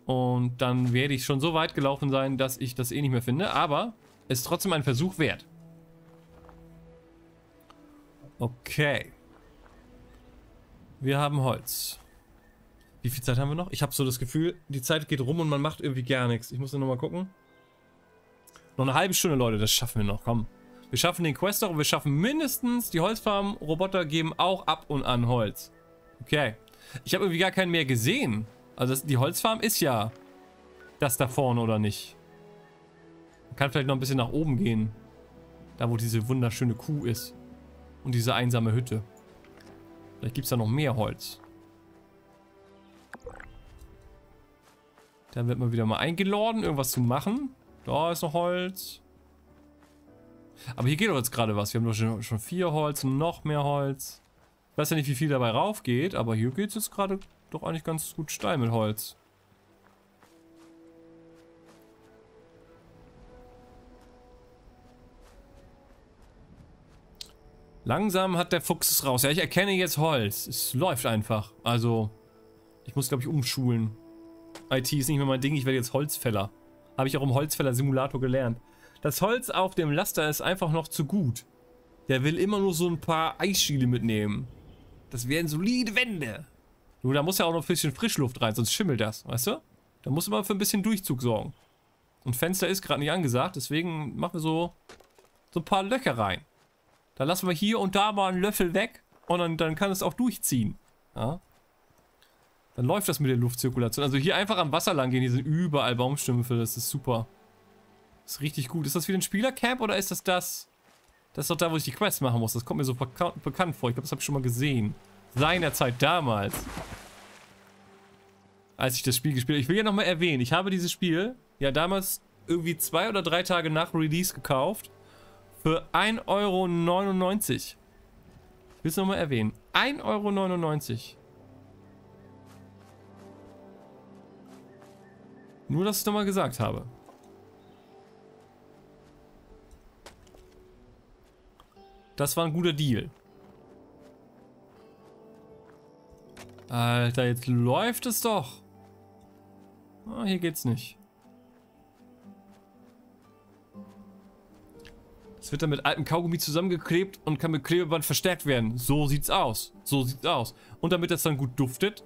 Und dann werde ich schon so weit gelaufen sein, dass ich das eh nicht mehr finde. Aber es ist trotzdem ein Versuch wert. Okay. Wir haben Holz. Wie viel Zeit haben wir noch? Ich habe so das Gefühl, die Zeit geht rum und man macht irgendwie gar nichts. Ich muss nur noch mal gucken. Noch eine halbe Stunde, Leute, das schaffen wir noch, komm. Wir schaffen den Quest noch und wir schaffen mindestens, die Holzfarm-Roboter geben auch ab und an Holz. Okay. Ich habe irgendwie gar keinen mehr gesehen. Also das, die Holzfarm ist ja das da vorne, oder nicht? Man kann vielleicht noch ein bisschen nach oben gehen. Da, wo diese wunderschöne Kuh ist. Und diese einsame Hütte. Vielleicht gibt es da noch mehr Holz. Da wird man wieder mal eingeladen, irgendwas zu machen. Da ist noch Holz. Aber hier geht doch jetzt gerade was. Wir haben doch schon, schon vier Holz und noch mehr Holz. Ich weiß ja nicht, wie viel dabei rauf geht, aber hier geht es jetzt gerade doch eigentlich ganz gut steil mit Holz. Langsam hat der Fuchs es raus. Ja, ich erkenne jetzt Holz. Es läuft einfach. Also, ich muss, glaube ich, umschulen. I T ist nicht mehr mein Ding. Ich werde jetzt Holzfäller. Habe ich auch im Holzfäller-Simulator gelernt. Das Holz auf dem Laster ist einfach noch zu gut. Der will immer nur so ein paar Eisschiele mitnehmen. Das wären solide Wände. Nur da muss ja auch noch ein bisschen Frischluft rein, sonst schimmelt das, weißt du? Da muss man für ein bisschen Durchzug sorgen. Und Fenster ist gerade nicht angesagt, deswegen machen wir so, so ein paar Löcher rein. Da lassen wir hier und da mal einen Löffel weg und dann, dann kann es auch durchziehen. Ja? Dann läuft das mit der Luftzirkulation. Also hier einfach am Wasser lang gehen, hier sind überall Baumstümpfe, das ist super. Ist richtig gut. Ist das für den Spielercamp oder ist das das? Das ist doch da, wo ich die Quest machen muss. Das kommt mir so bekannt vor. Ich glaube, das habe ich schon mal gesehen. Seinerzeit damals. Als ich das Spiel gespielt habe. Ich will ja nochmal erwähnen, ich habe dieses Spiel ja damals irgendwie zwei oder drei Tage nach Release gekauft. Für ein Euro neunundneunzig. Ich will es nochmal erwähnen. ein Euro neunundneunzig. Nur, dass ich es nochmal gesagt habe. Das war ein guter Deal. Alter, jetzt läuft es doch. Oh, hier geht's nicht. Es wird dann mit altem Kaugummi zusammengeklebt und kann mit Klebeband verstärkt werden. So sieht's aus. So sieht's aus. Und damit das dann gut duftet,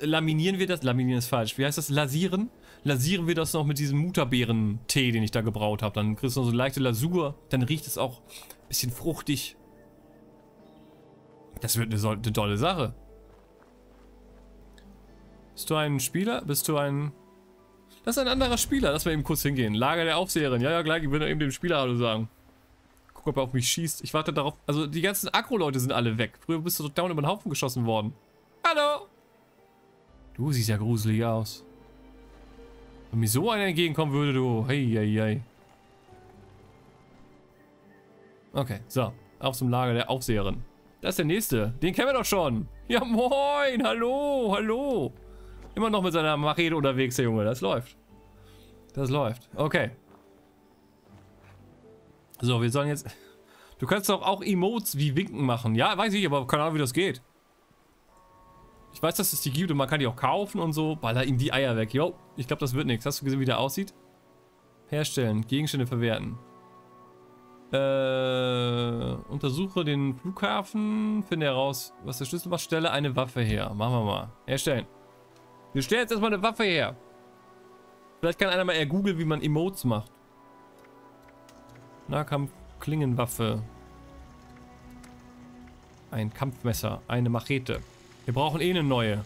laminieren wir das. Laminieren ist falsch. Wie heißt das? Lasieren? Lasieren wir das noch mit diesem Mutterbeeren-Tee, den ich da gebraut habe. Dann kriegst du noch so leichte Lasur. Dann riecht es auch ein bisschen fruchtig. Das wird eine, eine tolle Sache. Bist du ein Spieler? Bist du ein... Das ist ein anderer Spieler. Lass mal eben kurz hingehen. Lager der Aufseherin. Ja, ja, gleich. Ich will doch eben dem Spieler Hallo sagen. Guck, ob er auf mich schießt. Ich warte darauf... Also, die ganzen Aggro-Leute sind alle weg. Früher bist du doch down über den Haufen geschossen worden. Hallo! Du siehst ja gruselig aus. Wenn mir so einer entgegenkommen würde, du... Hey, hey, hey. Okay, so. Auf zum Lager der Aufseherin. Das ist der nächste. Den kennen wir doch schon. Ja, moin. Hallo, hallo. Immer noch mit seiner Machete unterwegs, der Junge. Das läuft. Das läuft. Okay. So, wir sollen jetzt... Du kannst doch auch Emotes wie Winken machen. Ja, weiß ich, aber keine Ahnung, wie das geht. Ich weiß, dass es die gibt und man kann die auch kaufen und so. Baller ihm die Eier weg. Jo, ich glaube, das wird nichts. Hast du gesehen, wie der aussieht? Herstellen. Gegenstände verwerten. Äh, untersuche den Flughafen, finde heraus, was der Schlüssel macht, stelle eine Waffe her. Machen wir mal. Herstellen. Wir stellen jetzt erstmal eine Waffe her. Vielleicht kann einer mal eher googeln, wie man Emotes macht. Nahkampf, Klingenwaffe. Ein Kampfmesser, eine Machete. Wir brauchen eh eine neue.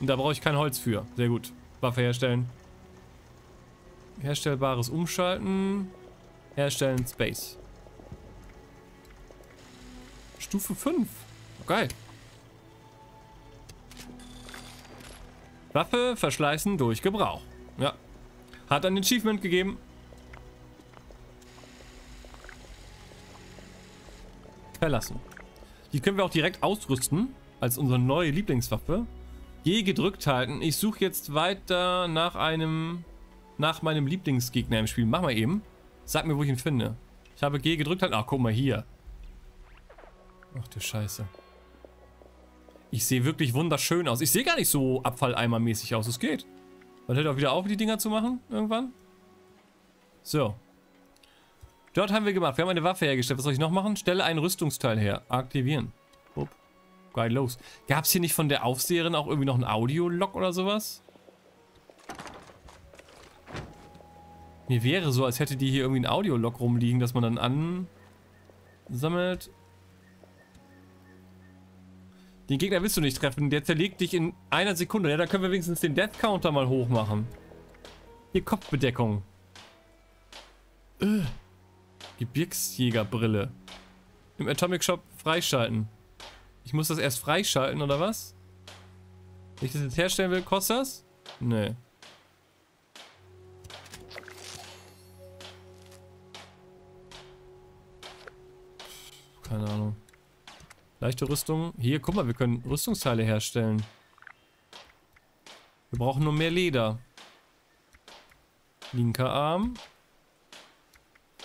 Und da brauche ich kein Holz für. Sehr gut. Waffe herstellen. Herstellbares Umschalten. Herstellen Space. Stufe fünf. Geil. Waffe verschleißen durch Gebrauch. Ja. Hat ein Achievement gegeben. Verlassen. Die können wir auch direkt ausrüsten. Als unsere neue Lieblingswaffe. Je gedrückt halten. Ich suche jetzt weiter nach einem... Nach meinem Lieblingsgegner im Spiel. Mach mal eben. Sag mir, wo ich ihn finde. Ich habe G gedrückt halt. Ach, guck mal hier. Ach du Scheiße. Ich sehe wirklich wunderschön aus. Ich sehe gar nicht so abfalleimermäßig aus. Es geht. Man hört auch wieder auf, die Dinger zu machen. Irgendwann. So. Dort haben wir gemacht. Wir haben eine Waffe hergestellt. Was soll ich noch machen? Stelle einen Rüstungsteil her. Aktivieren. Upp. Geil los. Gab es hier nicht von der Aufseherin auch irgendwie noch ein Audio-Log oder sowas? Mir wäre so, als hätte die hier irgendwie ein Audiolog rumliegen, dass man dann ansammelt. Den Gegner willst du nicht treffen, der zerlegt dich in einer Sekunde. Ja, dann können wir wenigstens den Death Counter mal hoch machen. Hier, Kopfbedeckung. Ugh. Gebirgsjägerbrille. Im Atomic Shop freischalten. Ich muss das erst freischalten, oder was? Wenn ich das jetzt herstellen will, kostet das? Nee. Keine Ahnung. Leichte Rüstung. Hier, guck mal, wir können Rüstungsteile herstellen. Wir brauchen nur mehr Leder. Linker Arm.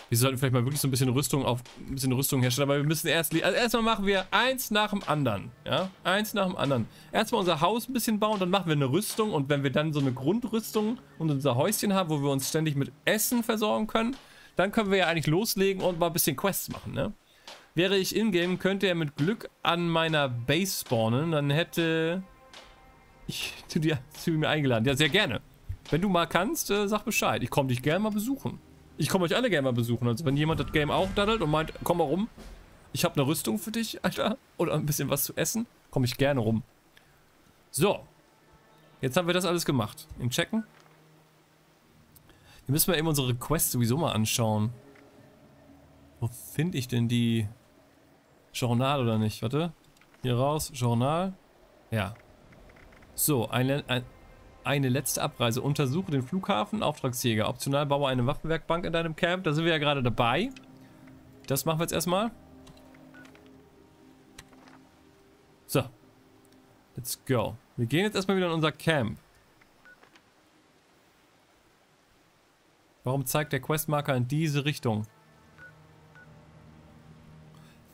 Wir sollten vielleicht mal wirklich so ein bisschen Rüstung auf ein bisschen Rüstung herstellen, aber wir müssen erst... Also erstmal machen wir eins nach dem anderen. Ja? Eins nach dem anderen. Erstmal unser Haus ein bisschen bauen, dann machen wir eine Rüstung und wenn wir dann so eine Grundrüstung und unser Häuschen haben, wo wir uns ständig mit Essen versorgen können, dann können wir ja eigentlich loslegen und mal ein bisschen Quests machen, ne? Wäre ich in-game, könnte er mit Glück an meiner Base spawnen, dann hätte ich zu dir zu mir eingeladen. Ja, sehr gerne. Wenn du mal kannst, äh, sag Bescheid. Ich komme dich gerne mal besuchen. Ich komme euch alle gerne mal besuchen. Also wenn jemand das Game auch daddelt und meint, komm mal rum, ich habe eine Rüstung für dich, Alter, oder ein bisschen was zu essen, komme ich gerne rum. So, jetzt haben wir das alles gemacht. Im Checken. Wir müssen mal eben unsere Quests sowieso mal anschauen. Wo finde ich denn die? Journal oder nicht? Warte. Hier raus. Journal. Ja. So, eine, eine letzte Abreise. Untersuche den Flughafen, Auftragsjäger. Optional baue eine Waffenwerkbank in deinem Camp. Da sind wir ja gerade dabei. Das machen wir jetzt erstmal. So. Let's go. Wir gehen jetzt erstmal wieder in unser Camp. Warum zeigt der Questmarker in diese Richtung?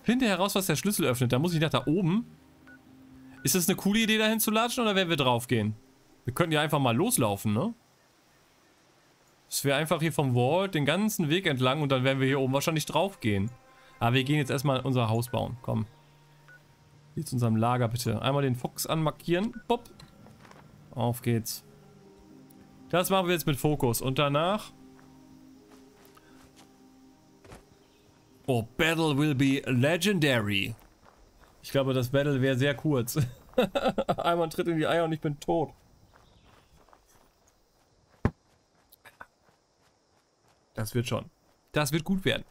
Finde heraus, was der Schlüssel öffnet. Da muss ich nach da oben. Ist das eine coole Idee, dahin zu latschen oder werden wir drauf gehen? Wir könnten ja einfach mal loslaufen, ne? Das wäre einfach hier vom Vault den ganzen Weg entlang und dann werden wir hier oben wahrscheinlich drauf gehen. Aber wir gehen jetzt erstmal unser Haus bauen. Komm. Hier zu unserem Lager bitte. Einmal den Fuchs anmarkieren. Bopp. Auf geht's. Das machen wir jetzt mit Fokus. Und danach... Oh, Battle will be legendary. Ich glaube, das Battle wäre sehr kurz. Einmal ein Tritt in die Eier und ich bin tot. Das wird schon. Das wird gut werden.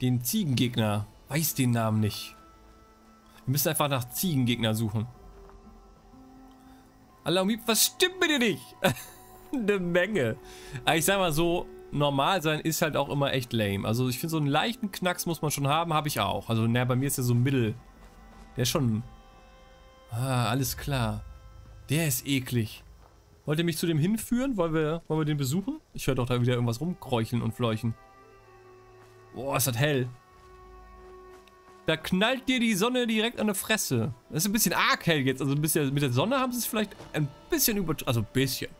Den Ziegengegner. Weiß den Namen nicht. Wir müssen einfach nach Ziegengegner suchen. Alarmib, was stimmt mit dir nicht? Eine Menge. Aber ich sag mal so, normal sein ist halt auch immer echt lame. Also ich finde, so einen leichten Knacks muss man schon haben, habe ich auch. Also na, bei mir ist der so mittel. Der ist schon... Ah, alles klar. Der ist eklig. Wollt ihr mich zu dem hinführen? Wollen wir, wollen wir den besuchen? Ich höre doch da wieder irgendwas rumkräucheln und fleuchen. Boah, ist das hell. Da knallt dir die Sonne direkt an die Fresse. Das ist ein bisschen arg hell jetzt. Also ein bisschen, mit der Sonne haben sie es vielleicht ein bisschen über... Also ein bisschen.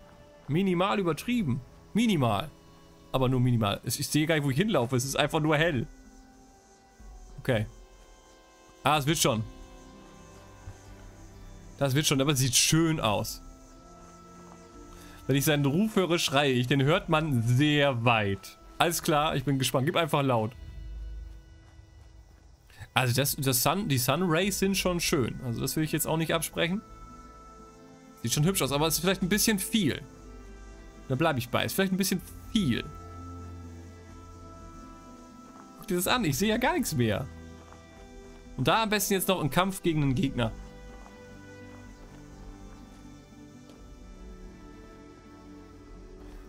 Minimal übertrieben. Minimal. Aber nur minimal. Ich sehe gar nicht, wo ich hinlaufe. Es ist einfach nur hell. Okay. Ah, es wird schon. Das wird schon, aber es sieht schön aus. Wenn ich seinen Ruf höre, schreie ich. Den hört man sehr weit. Alles klar, ich bin gespannt. Gib einfach laut. Also das, das Sun, die Sun Rays sind schon schön. Also das will ich jetzt auch nicht absprechen. Sieht schon hübsch aus, aber es ist vielleicht ein bisschen viel. Da bleibe ich bei. Es ist vielleicht ein bisschen viel. Guck dir das an. Ich sehe ja gar nichts mehr. Und da am besten jetzt noch ein Kampf gegen einen Gegner.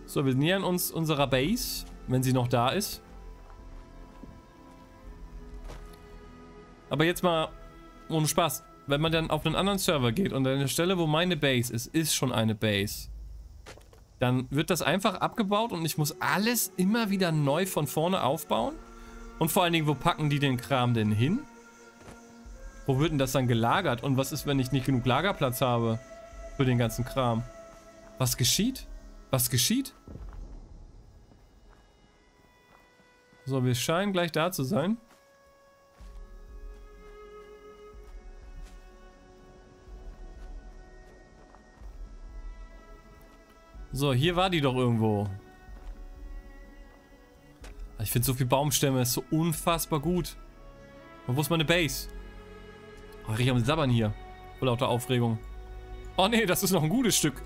So, wir nähern uns unserer Base, wenn sie noch da ist. Aber jetzt mal ohne Spaß. Wenn man dann auf einen anderen Server geht und an der Stelle, wo meine Base ist, ist schon eine Base. Dann wird das einfach abgebaut und ich muss alles immer wieder neu von vorne aufbauen. Und vor allen Dingen, wo packen die den Kram denn hin? Wo wird denn das dann gelagert? Und was ist, wenn ich nicht genug Lagerplatz habe für den ganzen Kram? Was geschieht? Was geschieht? So, wir scheinen gleich da zu sein. So, hier war die doch irgendwo. Ich finde so viel Baumstämme, ist so unfassbar gut. Und wo ist meine Base? Oh, riecht am Sabbern hier. Vor lauter Aufregung. Oh nee, das ist noch ein gutes Stück.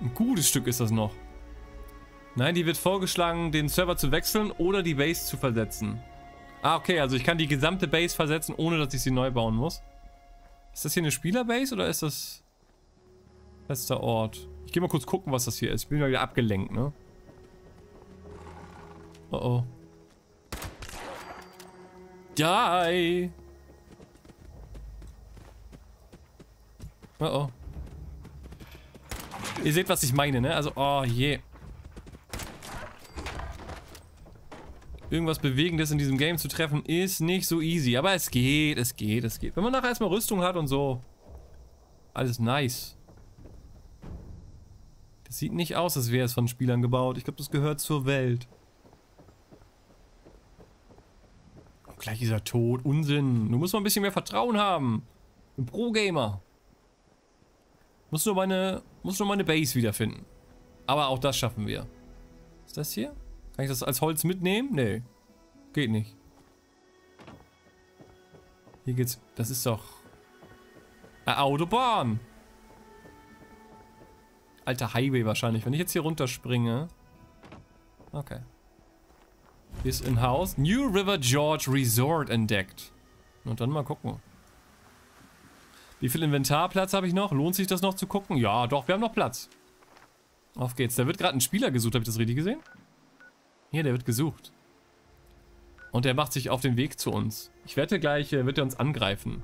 Ein gutes Stück ist das noch. Nein, die wird vorgeschlagen, den Server zu wechseln oder die Base zu versetzen. Ah, okay, also ich kann die gesamte Base versetzen, ohne dass ich sie neu bauen muss. Ist das hier eine Spielerbase oder ist das... Bester Ort. Ich gehe mal kurz gucken, was das hier ist. Ich bin mal wieder abgelenkt, ne? Oh oh. Die! Oh oh. Ihr seht, was ich meine, ne? Also, oh je. Irgendwas Bewegendes in diesem Game zu treffen ist nicht so easy. Aber es geht, es geht, es geht. Wenn man nachher erstmal Rüstung hat und so. Alles nice. Das sieht nicht aus, als wäre es von Spielern gebaut. Ich glaube, das gehört zur Welt. Und gleich ist er tot. Unsinn. Du musst mal ein bisschen mehr Vertrauen haben. Ein Pro-Gamer. Musst nur meine, musst nur meine Base wiederfinden. Aber auch das schaffen wir. Ist das hier? Kann ich das als Holz mitnehmen? Nee. Geht nicht. Hier geht's... Das ist doch... Eine Autobahn. Alter Highway wahrscheinlich. Wenn ich jetzt hier runterspringe. Okay. Ist in Haus. New River Gorge Resort entdeckt. Und dann mal gucken. Wie viel Inventarplatz habe ich noch? Lohnt sich das noch zu gucken? Ja, doch, wir haben noch Platz. Auf geht's. Da wird gerade ein Spieler gesucht. Habe ich das richtig gesehen? Hier, der wird gesucht. Und der macht sich auf den Weg zu uns. Ich wette gleich, wird er uns angreifen.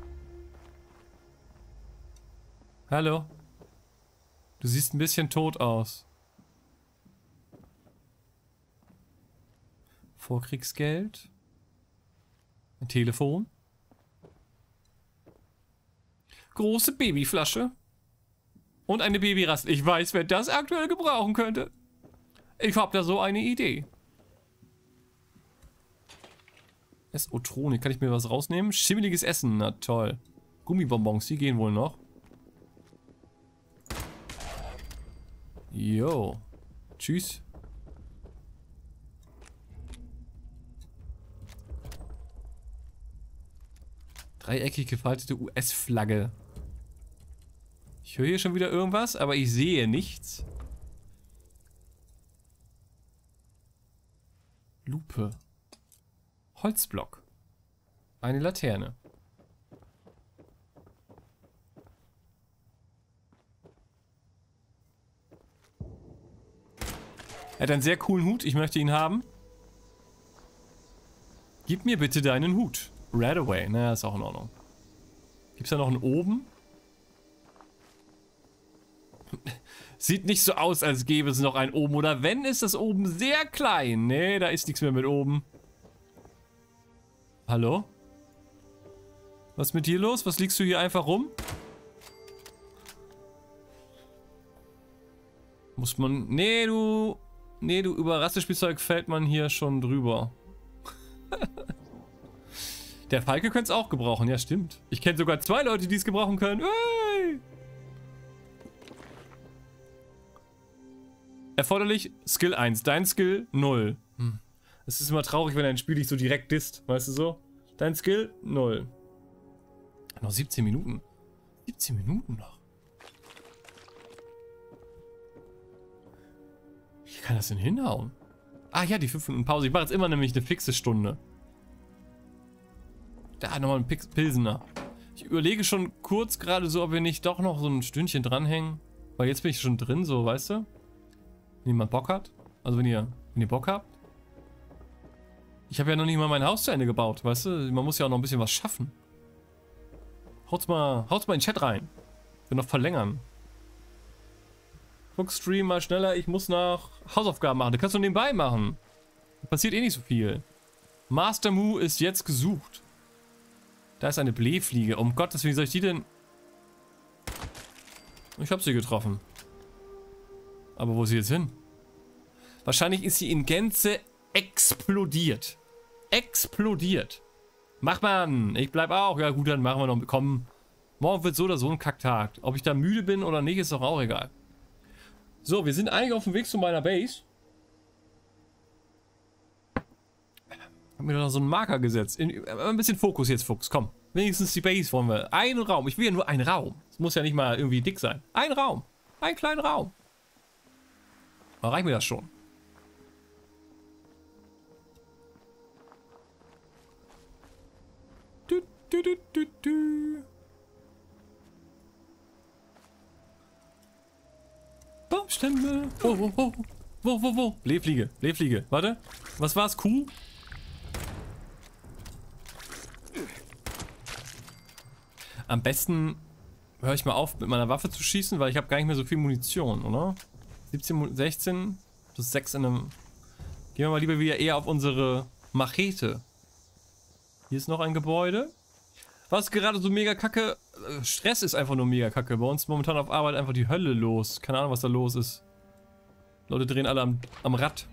Hallo. Du siehst ein bisschen tot aus. Vorkriegsgeld. Ein Telefon. Große Babyflasche. Und eine Babyrast. Ich weiß, wer das aktuell gebrauchen könnte. Ich habe da so eine Idee. Essotrone. Kann ich mir was rausnehmen? Schimmeliges Essen. Na toll. Gummibonbons, die gehen wohl noch. Jo. Tschüss. Dreieckig gefaltete U S-Flagge. Ich höre hier schon wieder irgendwas, aber ich sehe nichts. Lupe. Holzblock. Eine Laterne. Er hat einen sehr coolen Hut, ich möchte ihn haben. Gib mir bitte deinen Hut. Right away, naja, ist auch in Ordnung. Gibt's da noch einen oben? Sieht nicht so aus, als gäbe es noch einen oben. Oder wenn, ist das oben sehr klein. Nee, da ist nichts mehr mit oben. Hallo? Was ist mit dir los? Was liegst du hier einfach rum? Muss man... Nee, du... Nee, du, über Rassespielzeug fällt man hier schon drüber. Der Falke könnte es auch gebrauchen, ja stimmt. Ich kenne sogar zwei Leute, die es gebrauchen können. Hey! Erforderlich Skill eins, dein Skill null. Hm. Es ist immer traurig, wenn ein Spiel dich so direkt disst, weißt du so? Dein Skill null. Noch siebzehn Minuten. siebzehn Minuten noch. Wie kann das denn hinhauen? Ah ja, die fünf Minuten Pause. Ich mache jetzt immer nämlich eine fixe Stunde. Da, nochmal ein Pilsener. Ich überlege schon kurz gerade so, ob wir nicht doch noch so ein Stündchen dranhängen. Weil jetzt bin ich schon drin, so, weißt du? Wenn jemand Bock hat. Also wenn ihr, wenn ihr Bock habt. Ich habe ja noch nicht mal mein Haus zu Ende gebaut, weißt du? Man muss ja auch noch ein bisschen was schaffen. Haut's mal, haut's mal in den Chat rein. Ich will noch verlängern. Guck, Stream mal schneller. Ich muss noch Hausaufgaben machen. Das kannst du nebenbei machen. Da passiert eh nicht so viel. Master Mu ist jetzt gesucht. Da ist eine Blähfliege. Um Gottes Willen, wie soll ich die denn... Ich habe sie getroffen. Aber wo ist sie jetzt hin? Wahrscheinlich ist sie in Gänze explodiert. Explodiert. Mach man. Ich bleib auch. Ja gut, dann machen wir noch... Komm. Morgen wird so oder so ein Kacktag. Ob ich da müde bin oder nicht, ist doch auch egal. So, wir sind eigentlich auf dem Weg zu meiner Base. Hab mir da so einen Marker gesetzt. In, ein bisschen Fokus jetzt, Fuchs. Komm. Wenigstens die Base wollen wir. Ein Raum. Ich will ja nur einen Raum. Es muss ja nicht mal irgendwie dick sein. Ein Raum. Ein kleiner Raum. Da reicht mir das schon. Du, du, du, du, du. Baumstämme. Wo, wo, wo? Wo, wo, wo? Blähfliege. Blähfliege. Warte. Was war's? Kuh? Am besten höre ich mal auf, mit meiner Waffe zu schießen, weil ich habe gar nicht mehr so viel Munition, oder? siebzehn, sechzehn, das ist sechs in einem... Gehen wir mal lieber wieder eher auf unsere Machete. Hier ist noch ein Gebäude. Was gerade so mega kacke... Stress ist einfach nur mega kacke. Bei uns momentan auf Arbeit einfach die Hölle los. Keine Ahnung, was da los ist. Leute drehen alle am, am Rad.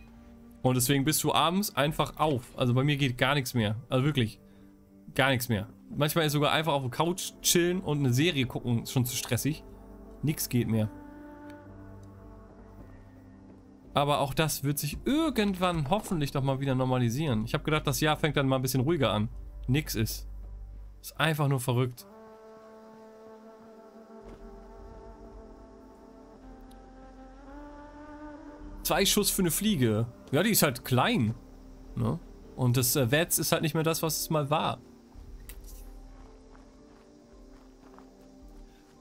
Und deswegen bist du abends einfach auf. Also bei mir geht gar nichts mehr. Also wirklich. Gar nichts mehr. Manchmal ist sogar einfach auf der Couch chillen und eine Serie gucken schon zu stressig. Nix geht mehr. Aber auch das wird sich irgendwann hoffentlich doch mal wieder normalisieren. Ich habe gedacht, das Jahr fängt dann mal ein bisschen ruhiger an. Nix ist. Ist einfach nur verrückt. Zwei Schuss für eine Fliege. Ja, die ist halt klein. Ne? Und das äh, Wetz ist halt nicht mehr das, was es mal war.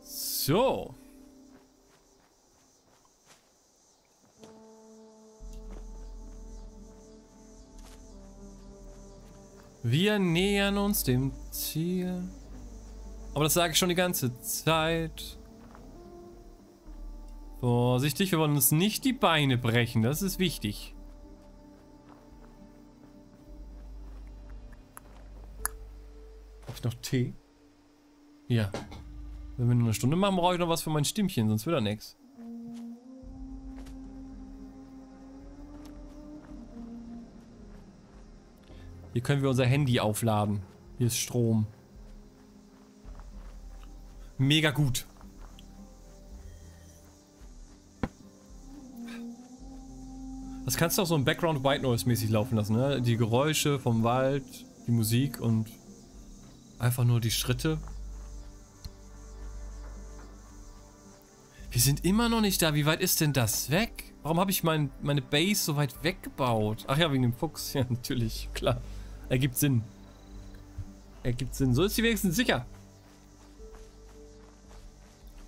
So. Wir nähern uns dem Ziel. Aber das sage ich schon die ganze Zeit. Vorsichtig, wir wollen uns nicht die Beine brechen. Das ist wichtig. Hab ich noch Tee? Ja. Wenn wir nur eine Stunde machen, brauche ich noch was für mein Stimmchen, sonst wird da nichts. Hier können wir unser Handy aufladen. Hier ist Strom. Mega gut. Das kannst du auch so im Background White Noise mäßig laufen lassen, ne? Die Geräusche vom Wald, die Musik und einfach nur die Schritte. Wir sind immer noch nicht da. Wie weit ist denn das weg? Warum habe ich mein, meine Base so weit weggebaut? Ach ja, wegen dem Fuchs. Ja, natürlich, klar. Ergibt Sinn. Ergibt Sinn. So ist sie wenigstens sicher.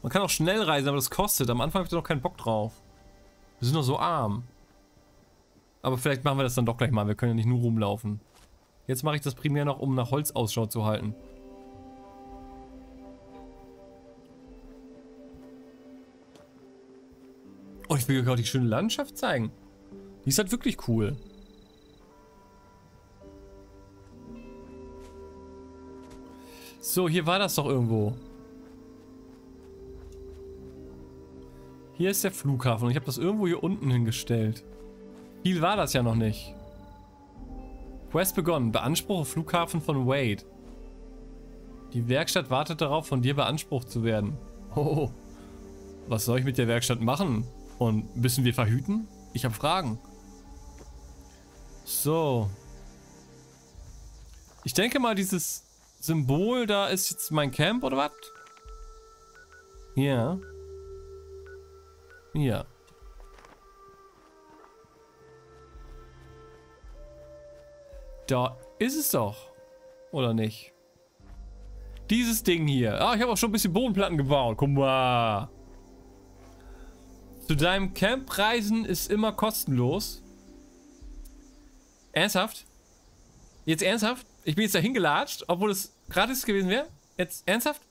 Man kann auch schnell reisen, aber das kostet. Am Anfang habe ich da noch keinen Bock drauf. Wir sind noch so arm. Aber vielleicht machen wir das dann doch gleich mal. Wir können ja nicht nur rumlaufen. Jetzt mache ich das primär noch, um nach Holz Ausschau zu halten. Oh, ich will euch auch die schöne Landschaft zeigen. Die ist halt wirklich cool. So, hier war das doch irgendwo. Hier ist der Flughafen und ich habe das irgendwo hier unten hingestellt. Viel war das ja noch nicht. Quest begonnen. Beanspruche Flughafen von Wade. Die Werkstatt wartet darauf, von dir beansprucht zu werden. Oh, was soll ich mit der Werkstatt machen? Und müssen wir verhüten? Ich habe Fragen. So. Ich denke mal, dieses Symbol da ist jetzt mein Camp oder was? Ja. Ja. Da ist es doch. Oder nicht? Dieses Ding hier. Ah, ich habe auch schon ein bisschen Bodenplatten gebaut. Guck mal. Zu deinem Camp reisen ist immer kostenlos. Ernsthaft? Jetzt ernsthaft? Ich bin jetzt dahin gelatscht, obwohl es gratis gewesen wäre? Jetzt ernsthaft?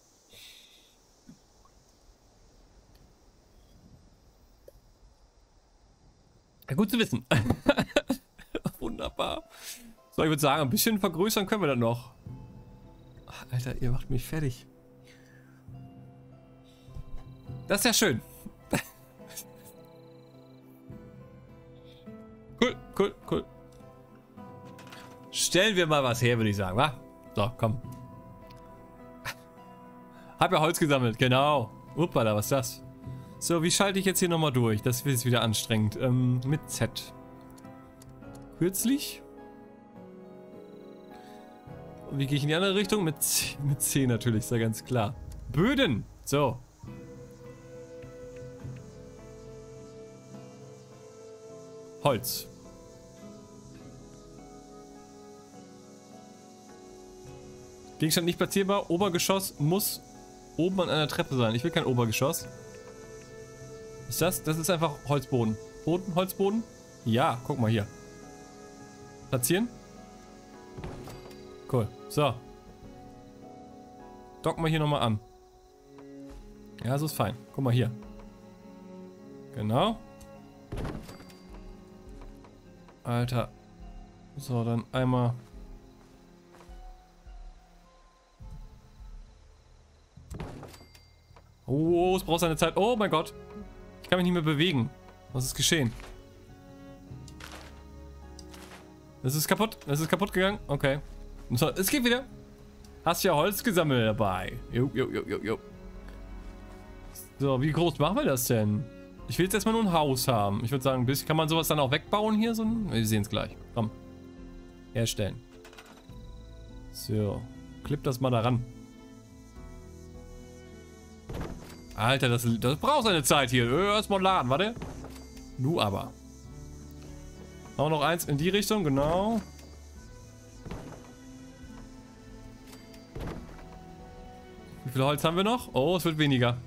Ja, gut zu wissen. Wunderbar. So, ich würde sagen, ein bisschen vergrößern können wir dann noch. Ach, Alter, ihr macht mich fertig. Das ist ja schön. Cool, cool, cool. Stellen wir mal was her, würde ich sagen, wa? So, komm. Hab ja Holz gesammelt, genau. Uppala, was ist das? So, wie schalte ich jetzt hier nochmal durch? Das wird jetzt wieder anstrengend. Ähm, mit Z. Kürzlich. Und wie gehe ich in die andere Richtung? Mit C, mit C natürlich, ist ja ganz klar. Böden! So. Holz. Gegenstand nicht platzierbar. Obergeschoss muss oben an einer Treppe sein. Ich will kein Obergeschoss. Ist das? Das ist einfach Holzboden. Boden, Holzboden? Ja, guck mal hier. Platzieren? Cool. So. Docken wir hier nochmal an. Ja, so ist fein. Guck mal hier. Genau. Alter. So, dann einmal. Oh, es braucht seine Zeit. Oh mein Gott. Ich kann mich nicht mehr bewegen. Was ist geschehen? Es ist kaputt. Es ist kaputt gegangen. Okay. So, es geht wieder. Hast ja Holz gesammelt dabei. Jo, jo, jo, jo, jo. So, wie groß machen wir das denn? Ich will jetzt erstmal nur ein Haus haben. Ich würde sagen, ein bisschen kann man sowas dann auch wegbauen hier. So ein, wir sehen es gleich. Komm. Herstellen. So. Klipp das mal da ran. Alter, das, das braucht seine Zeit hier. Erstmal laden, warte. Du aber. Auch noch eins in die Richtung, genau. Wie viel Holz haben wir noch? Oh, es wird weniger.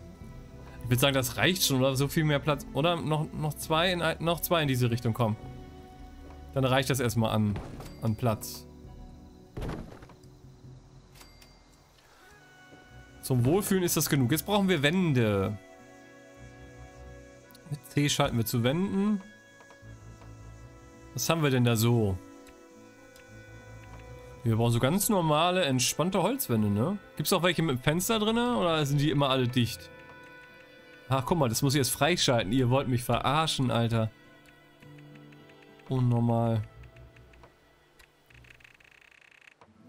Ich würde sagen, das reicht schon, oder? So viel mehr Platz. Oder noch, noch, zwei in, noch zwei in diese Richtung kommen. Dann reicht das erstmal an, an Platz. Zum Wohlfühlen ist das genug. Jetzt brauchen wir Wände. Mit C schalten wir zu Wänden. Was haben wir denn da so? Wir brauchen so ganz normale, entspannte Holzwände, ne? Gibt es auch welche mit Fenster drin? Oder sind die immer alle dicht? Ach, guck mal, das muss ich jetzt freischalten. Ihr wollt mich verarschen, Alter. Unnormal.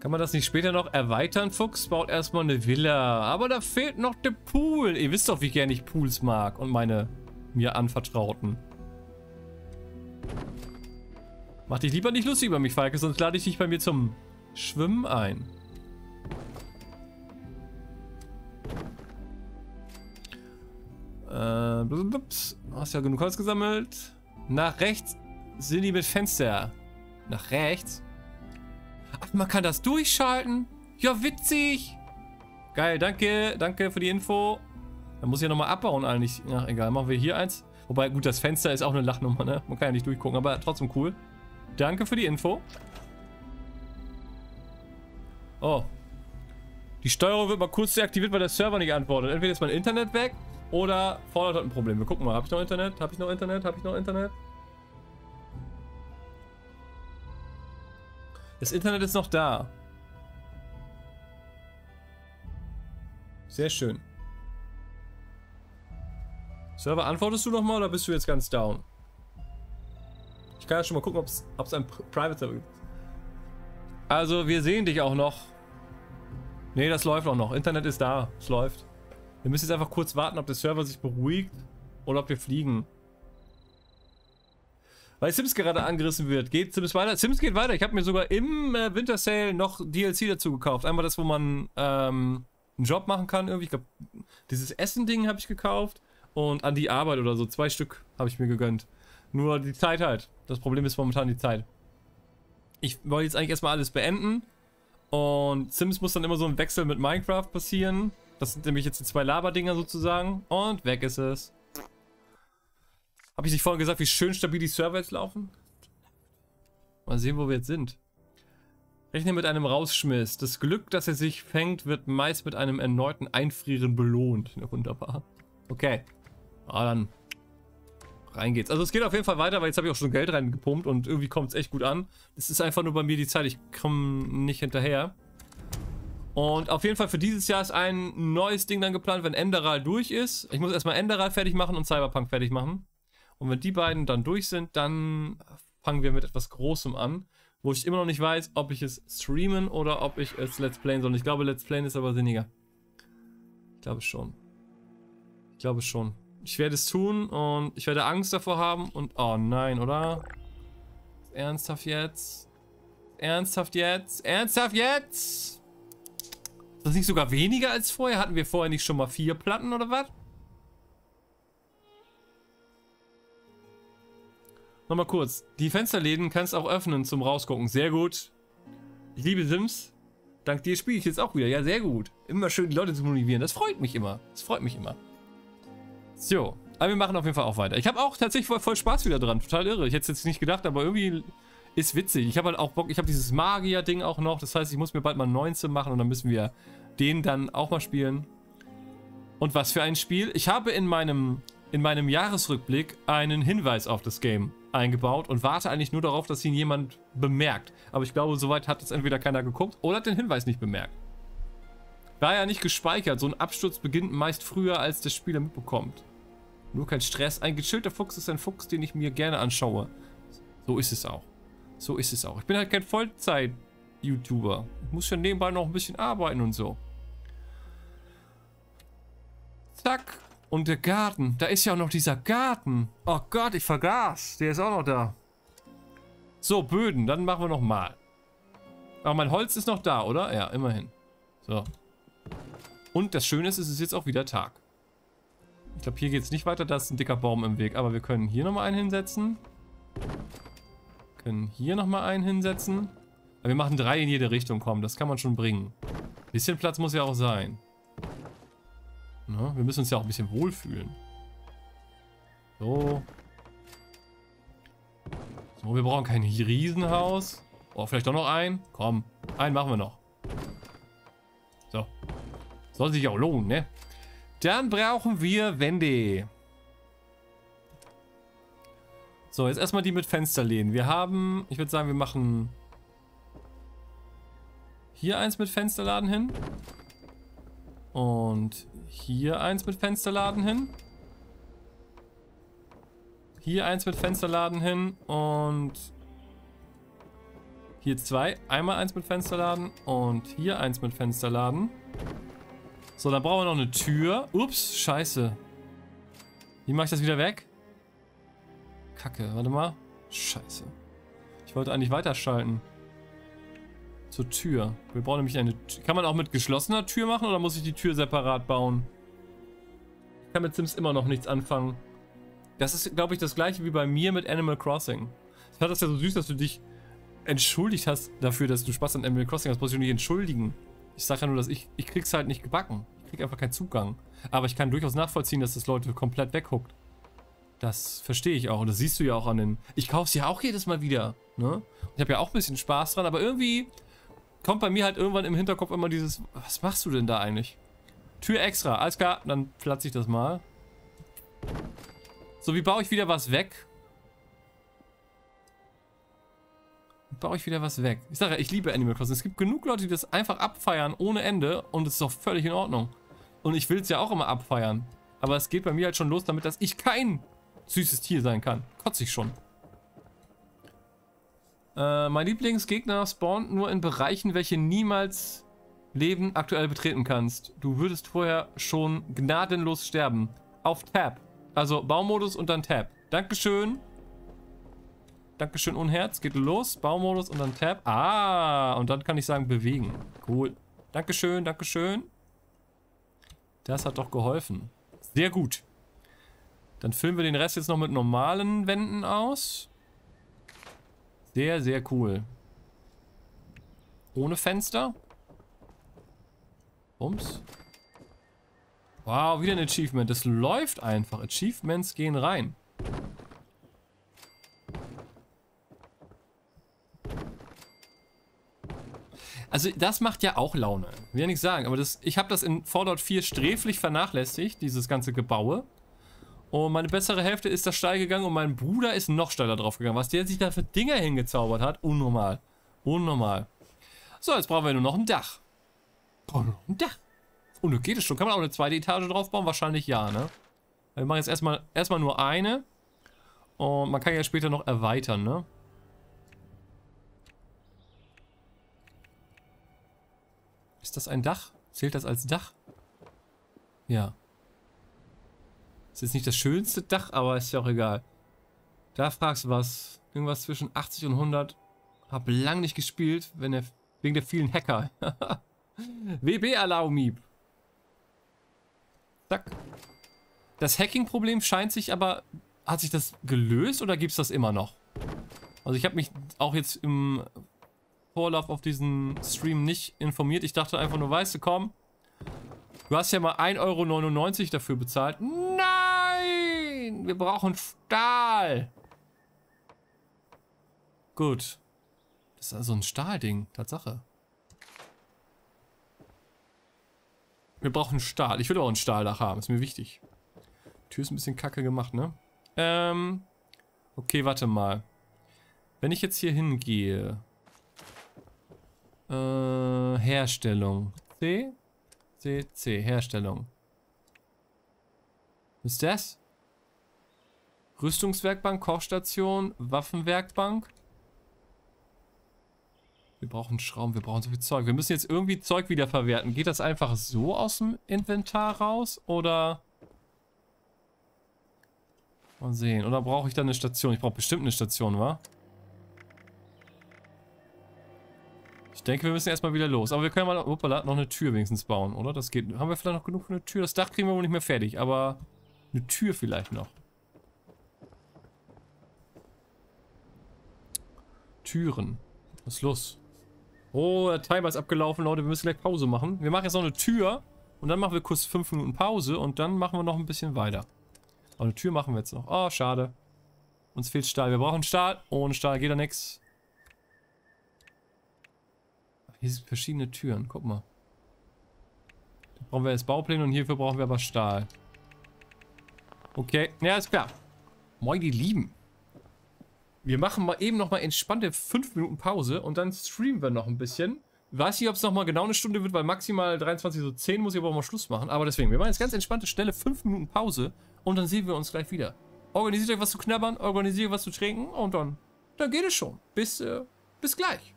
Kann man das nicht später noch erweitern? Fuchs baut erstmal eine Villa. Aber da fehlt noch der Pool. Ihr wisst doch, wie gerne ich Pools mag und meine mir anvertrauten. Mach dich lieber nicht lustig über mich, Falke, sonst lade ich dich bei mir zum Schwimmen ein. Äh, blub, blub, hast ja genug Holz gesammelt. Nach rechts sind die mit Fenster. Nach rechts? Ach, man kann das durchschalten? Ja, witzig! Geil, danke, danke für die Info. Dann muss ich ja nochmal abbauen eigentlich. Ach, egal, machen wir hier eins. Wobei, gut, das Fenster ist auch eine Lachnummer, ne? Man kann ja nicht durchgucken, aber trotzdem cool. Danke für die Info. Oh. Die Steuerung wird mal kurz deaktiviert, weil der Server nicht antwortet. Entweder ist mein Internet weg oder Fallout hat ein Problem. Wir gucken mal, habe ich noch Internet? Habe ich noch Internet? Habe ich noch Internet? Das Internet ist noch da. Sehr schön. Server, antwortest du noch mal oder bist du jetzt ganz down? Ich kann ja schon mal gucken, ob es ein Private Server gibt. Also, wir sehen dich auch noch. Ne, das läuft auch noch. Internet ist da. Es läuft. Wir müssen jetzt einfach kurz warten, ob der Server sich beruhigt oder ob wir fliegen. Weil Sims gerade angerissen wird. Geht Sims weiter? Sims geht weiter. Ich habe mir sogar im äh, Winter Sale noch D L C dazu gekauft. Einmal das, wo man ähm, einen Job machen kann. Irgendwie. Ich glaube, dieses Essen-Ding habe ich gekauft. Und an die Arbeit oder so. Zwei Stück habe ich mir gegönnt. Nur die Zeit halt. Das Problem ist momentan die Zeit. Ich wollte jetzt eigentlich erstmal alles beenden. Und Sims muss dann immer so ein Wechsel mit Minecraft passieren. Das sind nämlich jetzt die zwei Laberdinger sozusagen. Und weg ist es. Habe ich nicht vorhin gesagt, wie schön stabil die Server jetzt laufen? Mal sehen, wo wir jetzt sind. Rechne mit einem Rausschmiss. Das Glück, dass er sich fängt, wird meist mit einem erneuten Einfrieren belohnt. Ja, wunderbar. Okay. Ah, dann rein geht's. Also es geht auf jeden Fall weiter, weil jetzt habe ich auch schon Geld reingepumpt und irgendwie kommt es echt gut an. Es ist einfach nur bei mir die Zeit, ich komme nicht hinterher. Und auf jeden Fall für dieses Jahr ist ein neues Ding dann geplant, wenn Enderal durch ist. Ich muss erstmal Enderal fertig machen und Cyberpunk fertig machen. Und wenn die beiden dann durch sind, dann fangen wir mit etwas Großem an, wo ich immer noch nicht weiß, ob ich es streamen oder ob ich es Let's Playen soll. Ich glaube, Let's Playen ist aber sinniger. Ich glaube schon. Ich glaube schon. Ich werde es tun und ich werde Angst davor haben und... Oh nein, oder? Ernsthaft jetzt? Ernsthaft jetzt? Ernsthaft jetzt? Ist das nicht sogar weniger als vorher? Hatten wir vorher nicht schon mal vier Platten oder was? Nochmal kurz. Die Fensterläden kannst du auch öffnen zum Rausgucken. Sehr gut. Ich liebe Sims. Dank dir spiele ich jetzt auch wieder. Ja, sehr gut. Immer schön die Leute zu motivieren. Das freut mich immer. Das freut mich immer. So. Aber wir machen auf jeden Fall auch weiter. Ich habe auch tatsächlich voll, voll Spaß wieder dran. Total irre. Ich hätte es jetzt nicht gedacht, aber irgendwie ist witzig. Ich habe halt auch Bock. Ich habe dieses Magier-Ding auch noch. Das heißt, ich muss mir bald mal neunzehn machen und dann müssen wir den dann auch mal spielen. Und was für ein Spiel. Ich habe in meinem, in meinem Jahresrückblick einen Hinweis auf das Game eingebaut und warte eigentlich nur darauf, dass ihn jemand bemerkt. Aber ich glaube, soweit hat es entweder keiner geguckt oder hat den Hinweis nicht bemerkt. War ja nicht gespeichert. So ein Absturz beginnt meist früher, als der Spieler mitbekommt. Nur kein Stress. Ein gechillter Fuchs ist ein Fuchs, den ich mir gerne anschaue. So ist es auch. So ist es auch. Ich bin halt kein Vollzeit-YouTuber. Ich muss schon nebenbei noch ein bisschen arbeiten und so. Zack. Und der Garten. Da ist ja auch noch dieser Garten. Oh Gott, ich vergaß. Der ist auch noch da. So, Böden. Dann machen wir nochmal. Aber mein Holz ist noch da, oder? Ja, immerhin. So. Und das Schöne ist, es ist jetzt auch wieder Tag. Ich glaube, hier geht es nicht weiter. Da ist ein dicker Baum im Weg. Aber wir können hier nochmal einen hinsetzen. können hier nochmal einen hinsetzen. Aber wir machen drei in jede Richtung, komm, das kann man schon bringen. Ein bisschen Platz muss ja auch sein. Na, wir müssen uns ja auch ein bisschen wohlfühlen. So. So, wir brauchen kein Riesenhaus. Oh, vielleicht doch noch ein. Komm, einen machen wir noch. So. Soll sich auch lohnen, ne? Dann brauchen wir Wände. So, jetzt erstmal die mit Fensterlehnen. Wir haben, ich würde sagen, wir machen hier eins mit Fensterladen hin. Und hier eins mit Fensterladen hin. Hier eins mit Fensterladen hin und hier zwei. Einmal eins mit Fensterladen und hier eins mit Fensterladen. So, dann brauchen wir noch eine Tür. Ups, scheiße. Wie mache ich das wieder weg? Kacke, warte mal. Scheiße. Ich wollte eigentlich weiterschalten. Zur Tür. Wir brauchen nämlich eine Tür. Kann man auch mit geschlossener Tür machen oder muss ich die Tür separat bauen? Ich kann mit Sims immer noch nichts anfangen. Das ist, glaube ich, das gleiche wie bei mir mit Animal Crossing. Ich fand das ja so süß, dass du dich entschuldigt hast dafür, dass du Spaß an Animal Crossing hast. Brauchst du nicht entschuldigen. Ich sage ja nur, dass ich, ich krieg's halt nicht gebacken. Ich krieg einfach keinen Zugang. Aber ich kann durchaus nachvollziehen, dass das Leute komplett weghuckt. Das verstehe ich auch. Und das siehst du ja auch an den... Ich kaufe es ja auch jedes Mal wieder. Ne? Ich habe ja auch ein bisschen Spaß dran, aber irgendwie kommt bei mir halt irgendwann im Hinterkopf immer dieses... Was machst du denn da eigentlich? Tür extra. Alles klar, dann platze ich das mal. So, wie baue ich wieder was weg? Baue ich wieder was weg. Ich sage ja, ich liebe Animal Crossing. Es gibt genug Leute, die das einfach abfeiern ohne Ende und es ist doch völlig in Ordnung. Und ich will es ja auch immer abfeiern. Aber es geht bei mir halt schon los damit, dass ich kein süßes Tier sein kann. Kotze ich schon. Äh, mein Lieblingsgegner spawnt nur in Bereichen, welche niemals Leben aktuell betreten kannst. Du würdest vorher schon gnadenlos sterben. Auf Tab. Also Baumodus und dann Tab. Dankeschön. Dankeschön, Unherz. Geht los. Baumodus und dann Tab. Ah, und dann kann ich sagen, bewegen. Cool. Dankeschön, Dankeschön. Das hat doch geholfen. Sehr gut. Dann füllen wir den Rest jetzt noch mit normalen Wänden aus. Sehr, sehr cool. Ohne Fenster. Bums. Wow, wieder ein Achievement. Das läuft einfach. Achievements gehen rein. Also das macht ja auch Laune, will ja nichts sagen, aber das, ich habe das in Fallout vier sträflich vernachlässigt, dieses ganze Gebaue. Und meine bessere Hälfte ist da steil gegangen und mein Bruder ist noch steiler drauf gegangen. Was der sich da für Dinger hingezaubert hat, unnormal. Unnormal. So, jetzt brauchen wir nur noch ein Dach. Brauchen wir noch ein Dach. Und oh, geht es schon. Kann man auch eine zweite Etage drauf bauen? Wahrscheinlich ja, ne? Wir machen jetzt erstmal, erstmal nur eine. Und man kann ja später noch erweitern, ne? Ist das ein Dach? Zählt das als Dach? Ja. Ist jetzt nicht das schönste Dach, aber ist ja auch egal. Da fragst du was. Irgendwas zwischen achtzig und hundert. Hab lang nicht gespielt, wenn der, wegen der vielen Hacker. W B-Alarm-Mieb. Zack. Das Hacking-Problem scheint sich aber... Hat sich das gelöst oder gibt es das immer noch? Also ich habe mich auch jetzt im... Vorlauf auf diesen Stream nicht informiert. Ich dachte einfach nur, weißt du, komm, du hast ja mal ein Euro neunundneunzig dafür bezahlt. Nein! Wir brauchen Stahl! Gut. Das ist also ein Stahlding, Tatsache. Wir brauchen Stahl. Ich will auch ein Stahldach haben, ist mir wichtig. Die Tür ist ein bisschen kacke gemacht, ne? Ähm, okay, warte mal. Wenn ich jetzt hier hingehe... Äh, Herstellung. C, C, C, Herstellung. Was ist das? Rüstungswerkbank, Kochstation, Waffenwerkbank. Wir brauchen Schrauben, wir brauchen so viel Zeug. Wir müssen jetzt irgendwie Zeug wiederverwerten. Geht das einfach so aus dem Inventar raus? Oder... Mal sehen. Oder brauche ich da eine Station? Ich brauche bestimmt eine Station, wa? Ich denke, wir müssen erstmal wieder los. Aber wir können mal hoppala, noch eine Tür wenigstens bauen, oder? Das geht. Haben wir vielleicht noch genug für eine Tür? Das Dach kriegen wir wohl nicht mehr fertig, aber eine Tür vielleicht noch. Türen. Was ist los? Oh, der Timer ist abgelaufen, Leute. Wir müssen gleich Pause machen. Wir machen jetzt noch eine Tür. Und dann machen wir kurz fünf Minuten Pause. Und dann machen wir noch ein bisschen weiter. Aber eine Tür machen wir jetzt noch. Oh, schade. Uns fehlt Stahl. Wir brauchen Stahl. Ohne Stahl geht da nichts. Hier sind verschiedene Türen. Guck mal. Da brauchen wir jetzt Baupläne. Und hierfür brauchen wir aber Stahl. Okay. Ja, ist klar. Moin, die Lieben. Wir machen mal eben nochmal entspannte fünf Minuten Pause und dann streamen wir noch ein bisschen. Weiß nicht, ob es nochmal genau eine Stunde wird, weil maximal dreiundzwanzig Uhr zehn muss ich aber auch mal Schluss machen. Aber deswegen, wir machen jetzt ganz entspannte, schnelle fünf Minuten Pause und dann sehen wir uns gleich wieder. Organisiert euch was zu knabbern, organisiert euch was zu trinken und dann, dann geht es schon. Bis, äh, bis gleich.